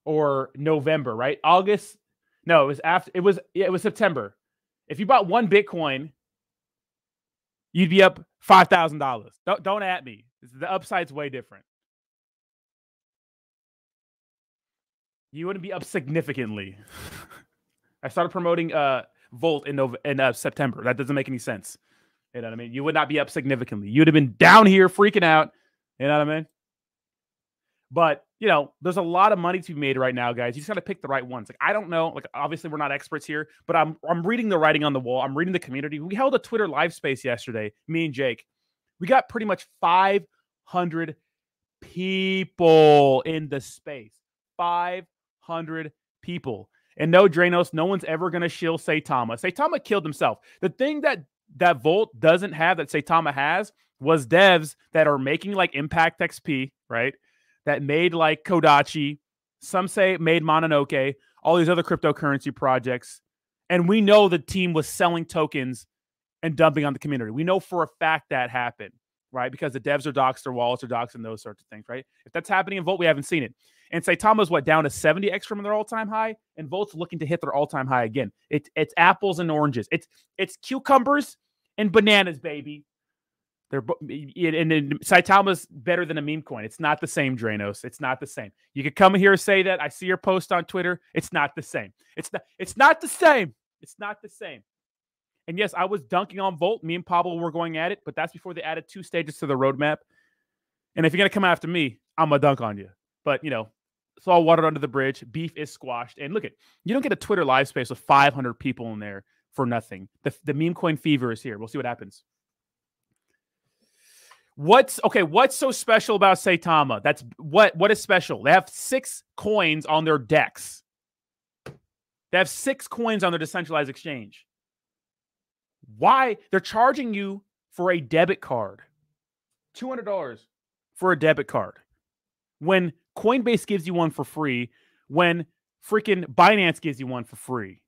Or November, right? August. No, it was after. It was September. If you bought one Bitcoin, you'd be up $5,000. Don't at me. The upside's way different. You wouldn't be up significantly. I started promoting Volt in September. That doesn't make any sense. You know what I mean? You would not be up significantly. You'd have been down here freaking out. You know what I mean? But, there's a lot of money to be made right now, guys. You just got to pick the right ones. Like, I don't know. Like, obviously, we're not experts here, but I'm reading the writing on the wall. I'm reading the community. We held a Twitter live space yesterday, me and Jake. We got pretty much 500 people in the space. 500 people. And no, Dranos, no one's ever going to shill Saitama. Saitama killed himself. The thing that Volt doesn't have that Saitama has was devs that are making like Impact XP, right? That made like Kodachi, Some say made Mononoke, all these other cryptocurrency projects. And we know the team was selling tokens and dumping on the community. We know for a fact that happened, right? Because the devs are doxed, their wallets are doxed, and those sorts of things, right? If that's happening in Volt, we haven't seen it. And Saitama's what, down to 70x from their all-time high? And Volt's looking to hit their all-time high again. It's apples and oranges. It's cucumbers and bananas, baby. And Saitama's better than a meme coin. It's not the same, Dranos. It's not the same. You could come here and say that. I see your post on Twitter. It's not the same. It's not the same. It's not the same. And yes, I was dunking on Volt. Me and Pablo were going at it, but that's before they added 2 stages to the roadmap. And if you're going to come after me, I'm going to dunk on you. But, you know, it's all watered under the bridge. Beef is squashed. And look, you don't get a Twitter live space with 500 people in there for nothing. The meme coin fever is here. We'll see what happens. What's so special about Saitama? That's what is special. They have 6 coins on their DEX. They have 6 coins on their decentralized exchange. Why? They're charging you for a debit card. $200 for a debit card. When Coinbase gives you one for free, when freaking Binance gives you one for free.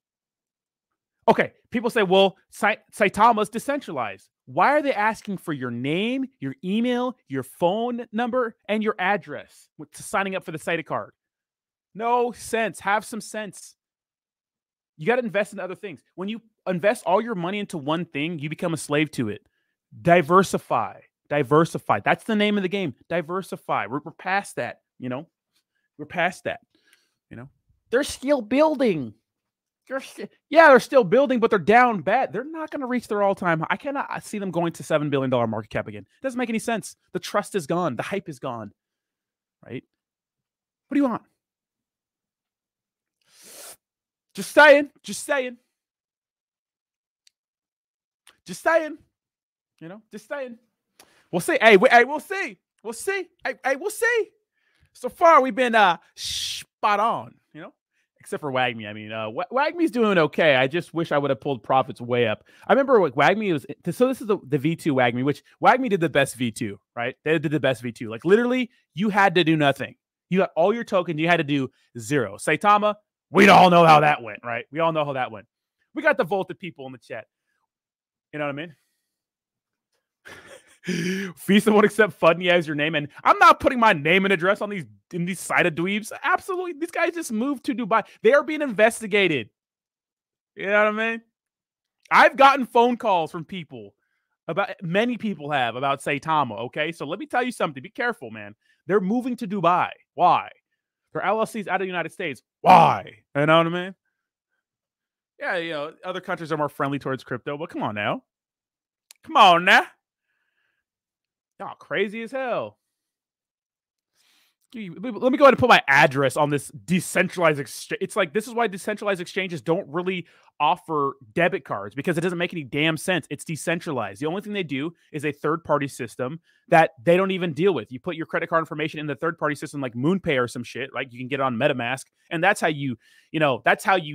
Okay, people say, well, Saitama's decentralized. Why are they asking for your name, your email, your phone number, and your address to signing up for the Saita card? No sense. Have some sense. You got to invest in other things. When you invest all your money into one thing, you become a slave to it. Diversify. Diversify. That's the name of the game. Diversify. We're past that, you know? We're past that, you know? They're still building. They're still building, but they're down bad. They're not going to reach their all-time high. I cannot see them going to $7 billion market cap again. It doesn't make any sense. The trust is gone. The hype is gone, right? What do you want? Just saying, just saying. Just saying. You know, just saying. We'll see. Hey, we'll see. We'll see. Hey, we'll see. So far, we've been spot on, you know, except for Wagmi. I mean, Wagmi's doing okay. I just wish I would have pulled profits way up. I remember what Wagmi was. So this is the V2 Wagmi, which Wagmi did the best V2, right? They did the best V2. Like, literally, you had to do nothing. You got all your tokens. You had to do zero. Saitama. We all know how that went, right? We all know how that went. We got the Volted people in the chat. You know what I mean? Visa won't accept Fudney as your name. And I'm not putting my name and address on these Saita dweebs. Absolutely. These guys just moved to Dubai. They are being investigated. You know what I mean? I've gotten phone calls from people about Saitama, okay? So let me tell you something. Be careful, man. They're moving to Dubai. Why? Their LLCs out of the United States. Why? You know what I mean? Yeah, you know, other countries are more friendly towards crypto, but come on now. Come on now. Y'all crazy as hell. Let me go ahead and put my address on this decentralized exchange. It's like, this is why decentralized exchanges don't really offer debit cards, because it doesn't make any damn sense. It's decentralized. The only thing they do is a third-party system that they don't even deal with. You put your credit card information in the third-party system like MoonPay or some shit, like you can get it on MetaMask, and that's how you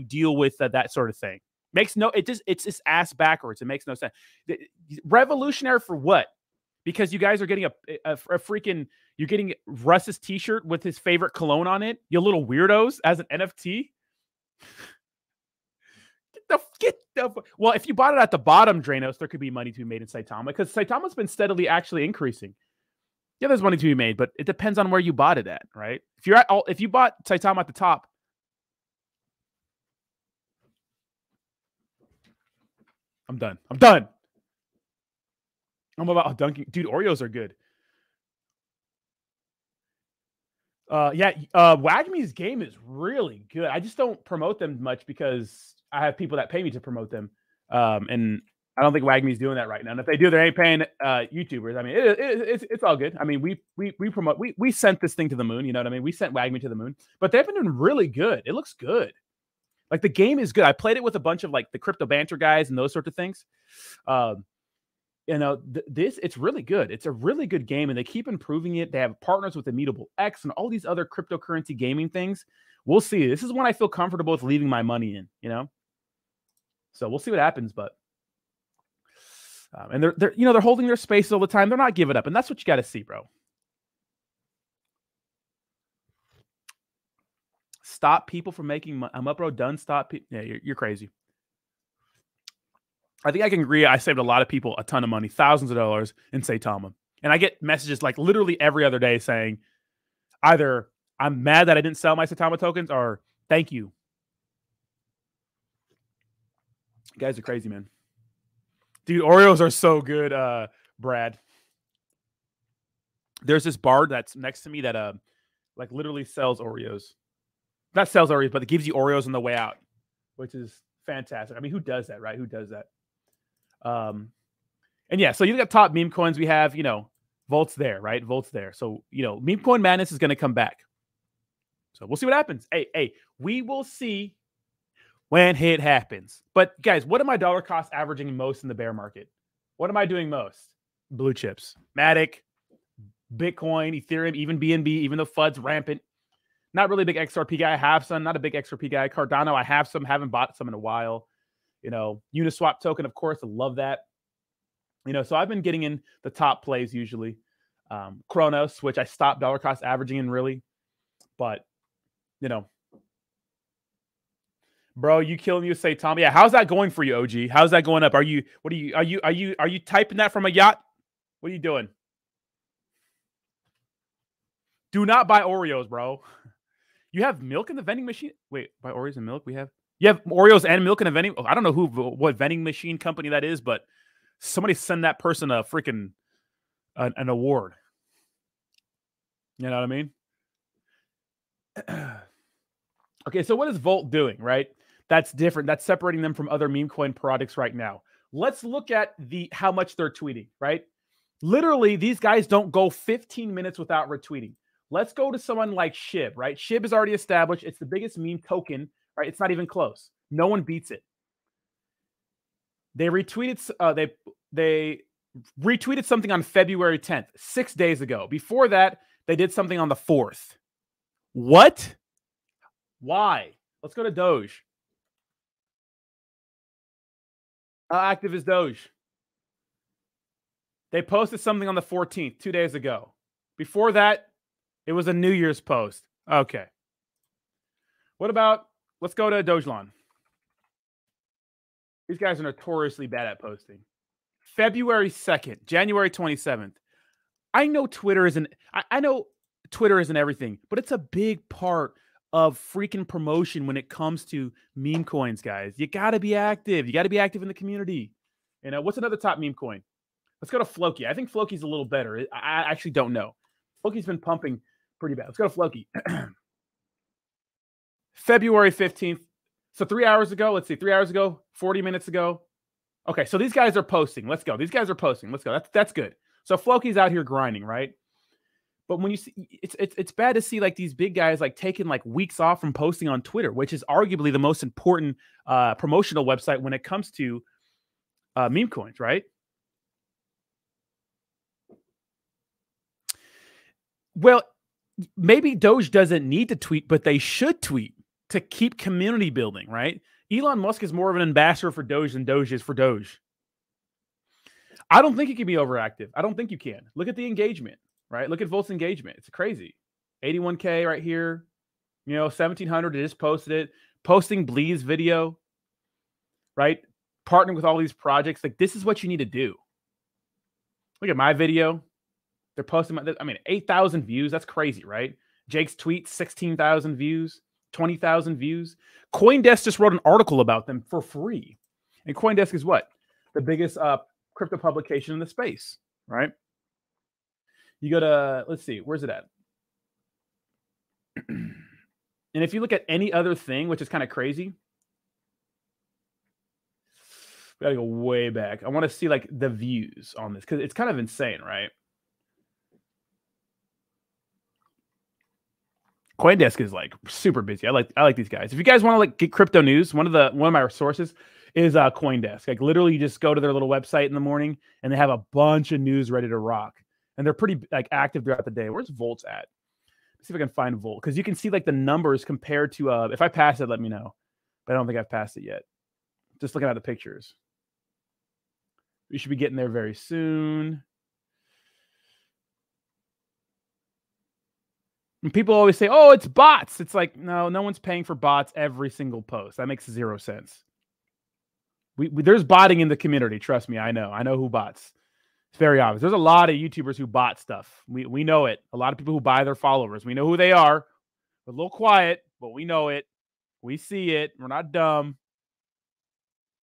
deal with that sort of thing. It's just ass backwards. It makes no sense. Revolutionary for what? Because you guys are getting a freaking, you're getting Russ's t-shirt with his favorite cologne on it, you little weirdos, as an NFT. Well, if you bought it at the bottom, Dranos, there could be money to be made in Saitama, because Saitama's been steadily actually increasing. Yeah, there's money to be made, but it depends on where you bought it at, right? If you bought Saitama at the top, I'm done. I'm about dunking. Dude, Oreos are good. Wagmi's game is really good. I just don't promote them much because I have people that pay me to promote them. And I don't think Wagmi's doing that right now. And if they do, they ain't paying YouTubers. I mean, it's all good. I mean, we promote, we sent this thing to the moon. You know what I mean? We sent Wagmi to the moon, but they've been doing really good. It looks good. Like, the game is good. I played it with a bunch of like the crypto banter guys and those sorts of things. You know, it's really good. It's a really good game, and they keep improving it. They have partners with Immutable X and all these other cryptocurrency gaming things. We'll see. This is one I feel comfortable with leaving my money in, you know? So we'll see what happens, but... and they're holding their spaces all the time. They're not giving up, and that's what you got to see, bro. stop people from making money. I'm up, bro. Done. Stop. Yeah, you're crazy. I think I can agree. I saved a lot of people a ton of money, thousands of dollars in Saitama. And I get messages like literally every other day saying either I'm mad that I didn't sell my Saitama tokens or thank you. You guys are crazy, man. Dude, Oreos are so good, Brad. There's this bar that's next to me that like literally sells Oreos. Not sells Oreos, but it gives you Oreos on the way out, which is fantastic. I mean, who does that, right? Who does that? And yeah, so you've got top meme coins. We have, you know, Volt's there, right? Volt's there. So, you know, meme coin madness is going to come back. So we'll see what happens. Hey, we will see when it happens. But guys, what am I dollar cost averaging most in the bear market? What am I doing most? Blue chips, Matic, Bitcoin, Ethereum, even BNB, even the FUD's rampant. Not really a big XRP guy. I have some. Not a big XRP guy. Cardano, I have some. Haven't bought some in a while. You know, Uniswap token, of course. I love that. You know, so I've been getting in the top plays usually. Kronos, which I stopped dollar cost averaging in really. But, you know. Bro, you killing me with Saitama. Yeah, how's that going for you, OG? How's that going up? Are you typing that from a yacht? What are you doing? Do not buy Oreos, bro. You have milk in the vending machine? Wait, buy Oreos and milk? You have Oreos and milk in a vending? Oh, I don't know what vending machine company that is, but somebody send that person a freaking an award. You know what I mean? Okay, so what is Volt doing, right? That's different. That's separating them from other meme coin products right now. Let's look at how much they're tweeting, right? Literally, these guys don't go 15 minutes without retweeting. Let's go to someone like SHIB, right? SHIB is already established. It's the biggest meme token, right? It's not even close. No one beats it. They retweeted they retweeted something on February 10th, 6 days ago. Before that, they did something on the 4th. What? Why? Let's go to Doge. How active is Doge? They posted something on the 14th, 2 days ago. Before that, it was a New Year's post. Okay. What about, let's go to DogeLon. These guys are notoriously bad at posting. February 2nd, January 27th. I know Twitter isn't, I know Twitter isn't everything, but it's a big part of freaking promotion when it comes to meme coins, guys. You got to be active. You got to be active in the community. You know, what's another top meme coin? Let's go to Floki. I think Floki's a little better. I actually don't know. Floki's been pumping pretty bad. Let's go to Floki. February 15th. So 3 hours ago. Let's see. 3 hours ago. 40 minutes ago. Okay. So these guys are posting. Let's go. These guys are posting. Let's go. That's good. So Floki's out here grinding, right? But when you see, it's bad to see like these big guys like taking like weeks off from posting on Twitter, which is arguably the most important promotional website when it comes to meme coins, right? Well, maybe Doge doesn't need to tweet, but they should tweet to keep community building, right? Elon Musk is more of an ambassador for Doge than Doge is for Doge. I don't think it can be overactive. I don't think you can. Look at the engagement, right? Look at Volt's engagement. It's crazy. 81K right here. You know, 1,700. They just posted it. Posting Bleed's video, right? Partnering with all these projects. Like, this is what you need to do. Look at my video. They're posting, I mean, 8,000 views. That's crazy, right? Jake's tweet, 16,000 views, 20,000 views. CoinDesk just wrote an article about them for free. And CoinDesk is what? The biggest crypto publication in the space, right? You go to, let's see, where's it at? And if you look at any other thing, which is kind of crazy, we got to go way back. I want to see like the views on this because it's kind of insane, right? CoinDesk is like super busy. I like these guys. If you guys want to like get crypto news, one of my sources is CoinDesk. Like literally you just go to their little website in the morning and they have a bunch of news ready to rock. And they're pretty like active throughout the day. Where's Volt's at? Let's see if I can find Volt. Because you can see like the numbers compared to if I pass it, let me know. But I don't think I've passed it yet. Just looking at the pictures. We should be getting there very soon. And people always say, oh, it's bots. It's like, no, no one's paying for bots every single post. That makes 0 sense. There's botting in the community. Trust me, I know. I know who bots. It's very obvious. There's a lot of YouTubers who bot stuff. We know it. A lot of people who buy their followers. We know who they are. We're a little quiet, but we know it. We see it. We're not dumb.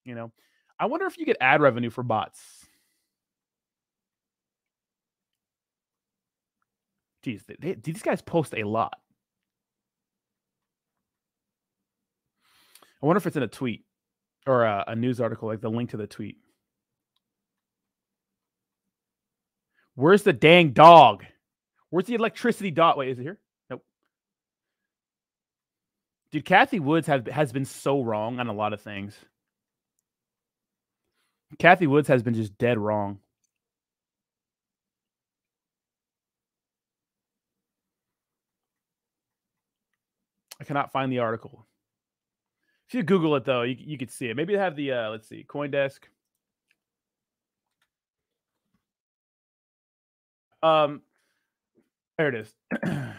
You know, I wonder if you get ad revenue for bots. Geez, these guys post a lot. I wonder if it's in a tweet or a news article, like the link to the tweet. Where's the dang dog? Where's the electricity dog? Wait, is it here? Nope. Dude, Kathy Woods has been so wrong on a lot of things. Kathy Woods has been just dead wrong. I cannot find the article. If you Google it, though, you could see it. Maybe they have the, let's see, CoinDesk. There it is. I'm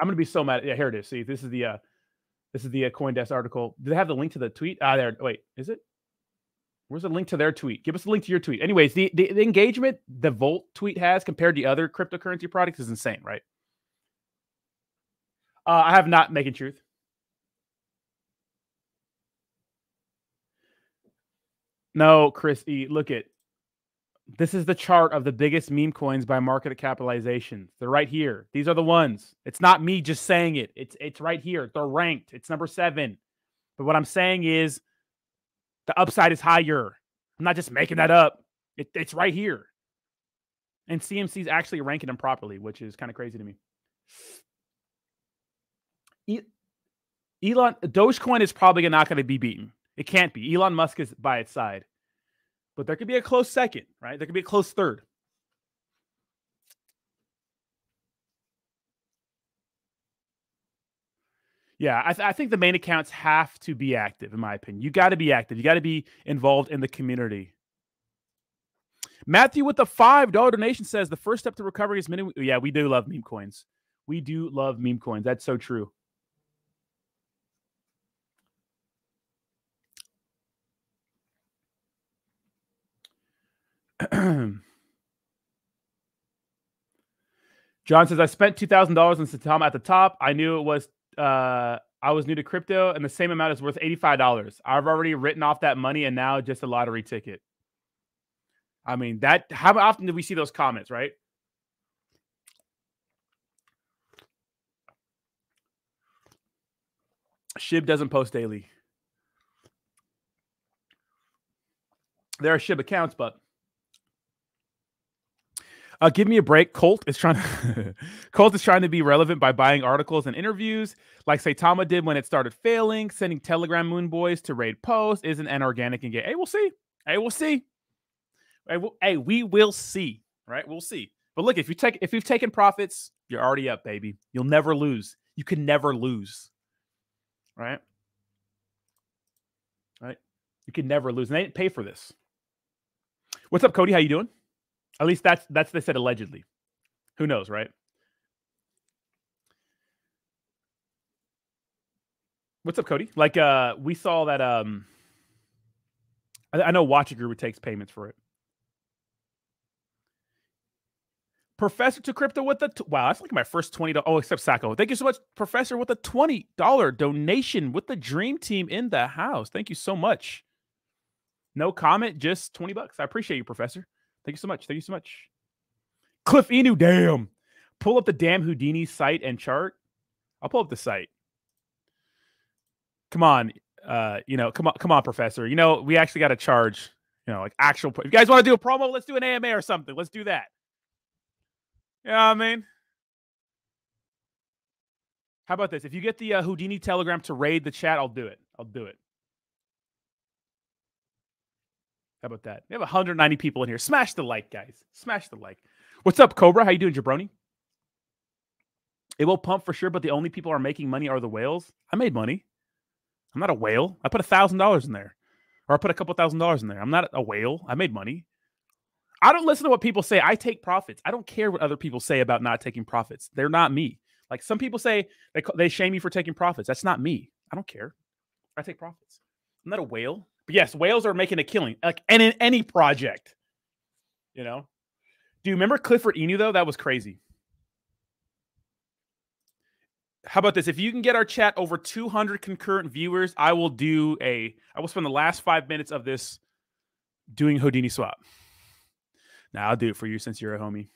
gonna be so mad. Yeah, here it is. See, this is the CoinDesk article. Do they have the link to the tweet? Ah, there. Wait, is it? Where's the link to their tweet? Give us the link to your tweet. Anyways, the engagement the Volt tweet has compared to other cryptocurrency products is insane, right? I have not making truth. No, Chris E. Look at this is the chart of the biggest meme coins by market capitalization. They're right here. These are the ones. It's not me just saying it. It's right here. They're ranked. It's number 7. But what I'm saying is the upside is higher. I'm not just making that up. It's right here. And CMC's actually ranking them properly, which is kind of crazy to me. Elon Dogecoin is probably not going to be beaten. It can't be. Elon Musk is by its side. But there could be a close second, right? There could be a close third. Yeah, I think the main accounts have to be active, in my opinion. You got to be active. You got to be involved in the community. Matthew with the $5 donation says, the first step to recovery is many... Yeah, we do love meme coins. We do love meme coins. That's so true. John says, I spent $2,000 on Saitama at the top. I knew it was... I was new to crypto, and the same amount is worth $85. I've already written off that money, and now just a lottery ticket. I mean, that. How often do we see those comments, right? SHIB doesn't post daily. There are SHIB accounts, but give me a break. Colt is trying to be relevant by buying articles and interviews like Saitama did when it started failing, sending Telegram moon boys to raid posts. Isn't an organic and gay. Hey, we'll see. Hey, we'll see. Hey, we will see. Right? We'll see. But look, if you've taken profits, you're already up, baby. You'll never lose. You can never lose. Right? Right? You can never lose. And they didn't pay for this. What's up, Cody? How you doing? At least that's they said allegedly. Who knows, right? What's up, Cody? Like we saw that I know WatchGuru takes payments for it. Professor to crypto with the wow, that's like my first $20. Oh, except Sacco. Thank you so much, Professor, with a $20 donation with the Dream Team in the house. Thank you so much. No comment, just $20. I appreciate you, Professor. Thank you so much. Thank you so much. Cliff Inu, damn. Pull up the damn Houdini site and chart. I'll pull up the site. Come on. Come on, Professor. You know, we actually got to charge, you know, like actual. If you guys want to do a promo, let's do an AMA or something. Let's do that. You know what I mean? How about this? If you get the Houdini Telegram to raid the chat, I'll do it. I'll do it. How about that? We have 190 people in here. Smash the like, guys. Smash the like. What's up, Cobra? How you doing, Jabroni? It will pump for sure, but the only people who are making money are the whales. I made money. I'm not a whale. I put $1,000 in there. Or I put a couple $1,000s in there. I'm not a whale. I made money. I don't listen to what people say. I take profits. I don't care what other people say about not taking profits. They're not me. Like some people say, they shame me for taking profits. That's not me. I don't care. I take profits. I'm not a whale. But yes, whales are making a killing, like, and in any project, you know. Do you remember Clifford Inu though? That was crazy. How about this? If you can get our chat over 200 concurrent viewers, I will do a. I will spend the last 5 minutes of this doing Houdini swap. Now I'll do it for you since you're a homie.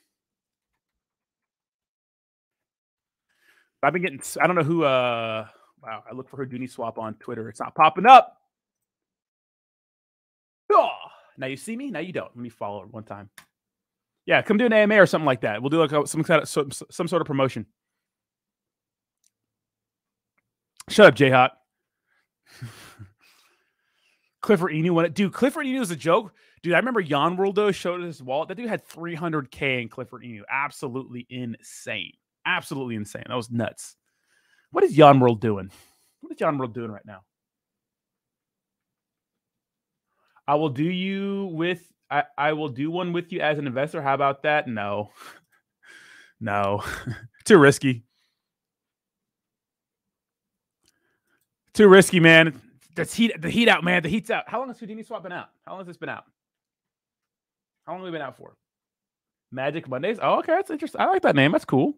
I've been getting. I don't know who. Wow, I look for Houdini swap on Twitter. It's not popping up. Oh, now you see me. Now you don't. Let me follow it one time. Yeah, come do an AMA or something like that. We'll do like some sort of promotion. Shut up, J-Hot. Clifford Inu won it. Dude, Clifford Inu is a joke. Dude, I remember Jan Worldo showed his wallet. That dude had 300K in Clifford Inu. Absolutely insane. Absolutely insane. That was nuts. What is Jan World doing? What is Jan World doing right now? I will do you with... I will do one with you as an investor. How about that? No. No. Too risky. Too risky, man. That's heat. The heat out, man. The heat's out. How long has Houdini Swap been out? How long has this been out? How long have we been out for? Magic Mondays? Oh, okay. That's interesting. I like that name. That's cool.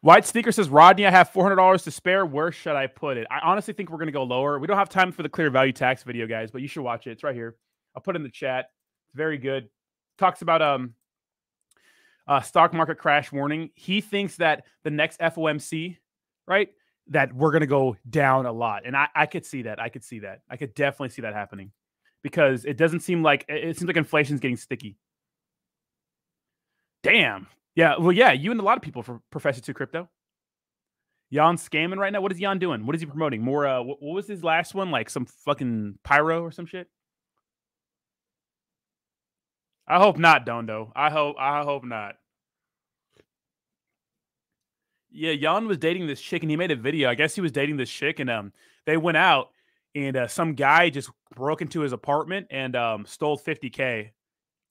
White Sneaker says, Rodney, I have $400 to spare. Where should I put it? I honestly think we're going to go lower. We don't have time for the clear value tax video, guys, but you should watch it. It's right here. I'll put it in the chat. Very good. Talks about stock market crash warning. He thinks that the next FOMC, right, that we're going to go down a lot. And I could see that. I could see that. I could definitely see that happening because it doesn't seem like, it seems like inflation's getting sticky. Damn. Yeah, well, yeah, you and a lot of people from Professor 2 Crypto. Jan's scamming right now. What is Jan doing? What is he promoting? More, what was his last one? Like some fucking pyro or some shit? I hope not, Dondo. I hope not. Yeah, Jan was dating this chick and he made a video. I guess he was dating this chick and they went out and some guy just broke into his apartment and stole 50K.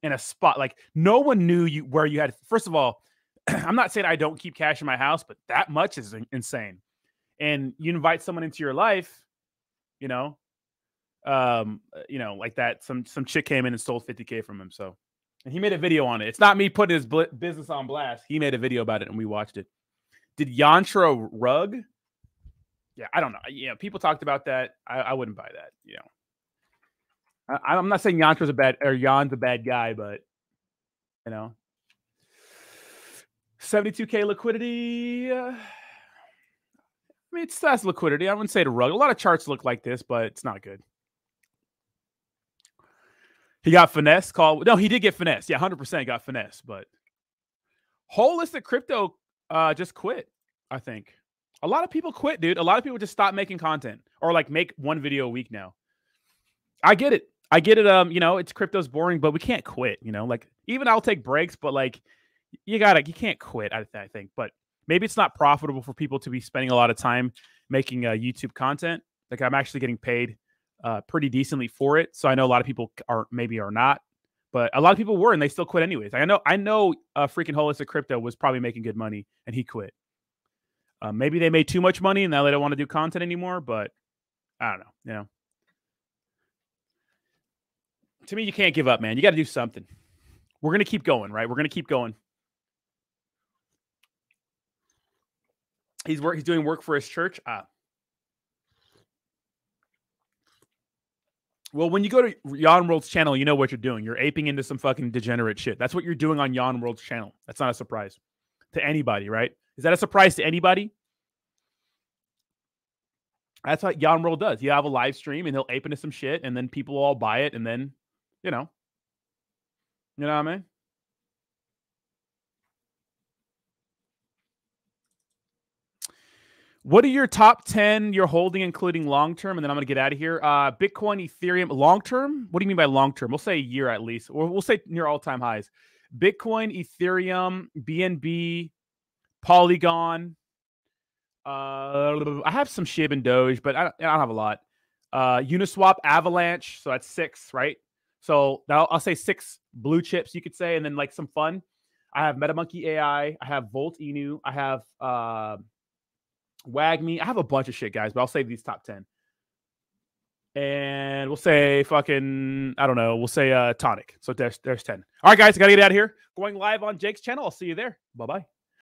In a spot like no one knew you where you had. First of all, I'm not saying I don't keep cash in my house, but that much is insane. And you invite someone into your life, you know, like that. Some chick came in and stole 50K from him. So, and he made a video on it. It's not me putting his business on blast. He made a video about it, and we watched it. Did Yantra rug? Yeah, I don't know. Yeah, people talked about that. I wouldn't buy that. You know. I'm not saying Yantra's a bad or Jan's a bad guy, but you know, 72K liquidity. I mean, that's liquidity. I wouldn't say to rug. A lot of charts look like this, but it's not good. He got finesse call. No, he did get finesse. Yeah, 100% got finesse. But holistic crypto just quit. I think a lot of people quit, dude. A lot of people just stop making content or like make one video a week now. I get it. I get it. You know, it's crypto's boring, but we can't quit, you know, like even I'll take breaks, but like you can't quit. I think, but maybe it's not profitable for people to be spending a lot of time making YouTube content. Like I'm actually getting paid pretty decently for it. So I know a lot of people are maybe are not, but a lot of people were, and they still quit anyways. I know freaking Holistic Crypto was probably making good money and he quit. Maybe they made too much money and now they don't want to do content anymore, but I don't know, you know. To me, you can't give up, man. You got to do something. We're going to keep going, right? We're going to keep going. He's doing work for his church. Well, when you go to Jan World's channel, you know what you're doing. You're aping into some fucking degenerate shit. That's what you're doing on Jan World's channel. That's not a surprise to anybody, right? Is that a surprise to anybody? That's what Jan World does. You have a live stream and he'll ape into some shit and then people will all buy it and then you know what I mean? What are your top 10 you're holding, including long-term? And then I'm going to get out of here. Bitcoin, Ethereum, long-term? What do you mean by long-term? We'll say a year at least, or we'll say near all-time highs. Bitcoin, Ethereum, BNB, Polygon. I have some SHIB and Doge, but I don't have a lot. Uniswap, Avalanche. So that's 6, right? So now I'll say 6 blue chips, you could say, and then like some fun. I have MetaMonkey AI. I have Volt Inu. I have Wagmi. I have a bunch of shit, guys, but I'll save these top 10. And we'll say fucking, I don't know. We'll say Tonic. So there's 10. All right, guys, I got to get out of here. Going live on Jake's channel. I'll see you there. Bye-bye.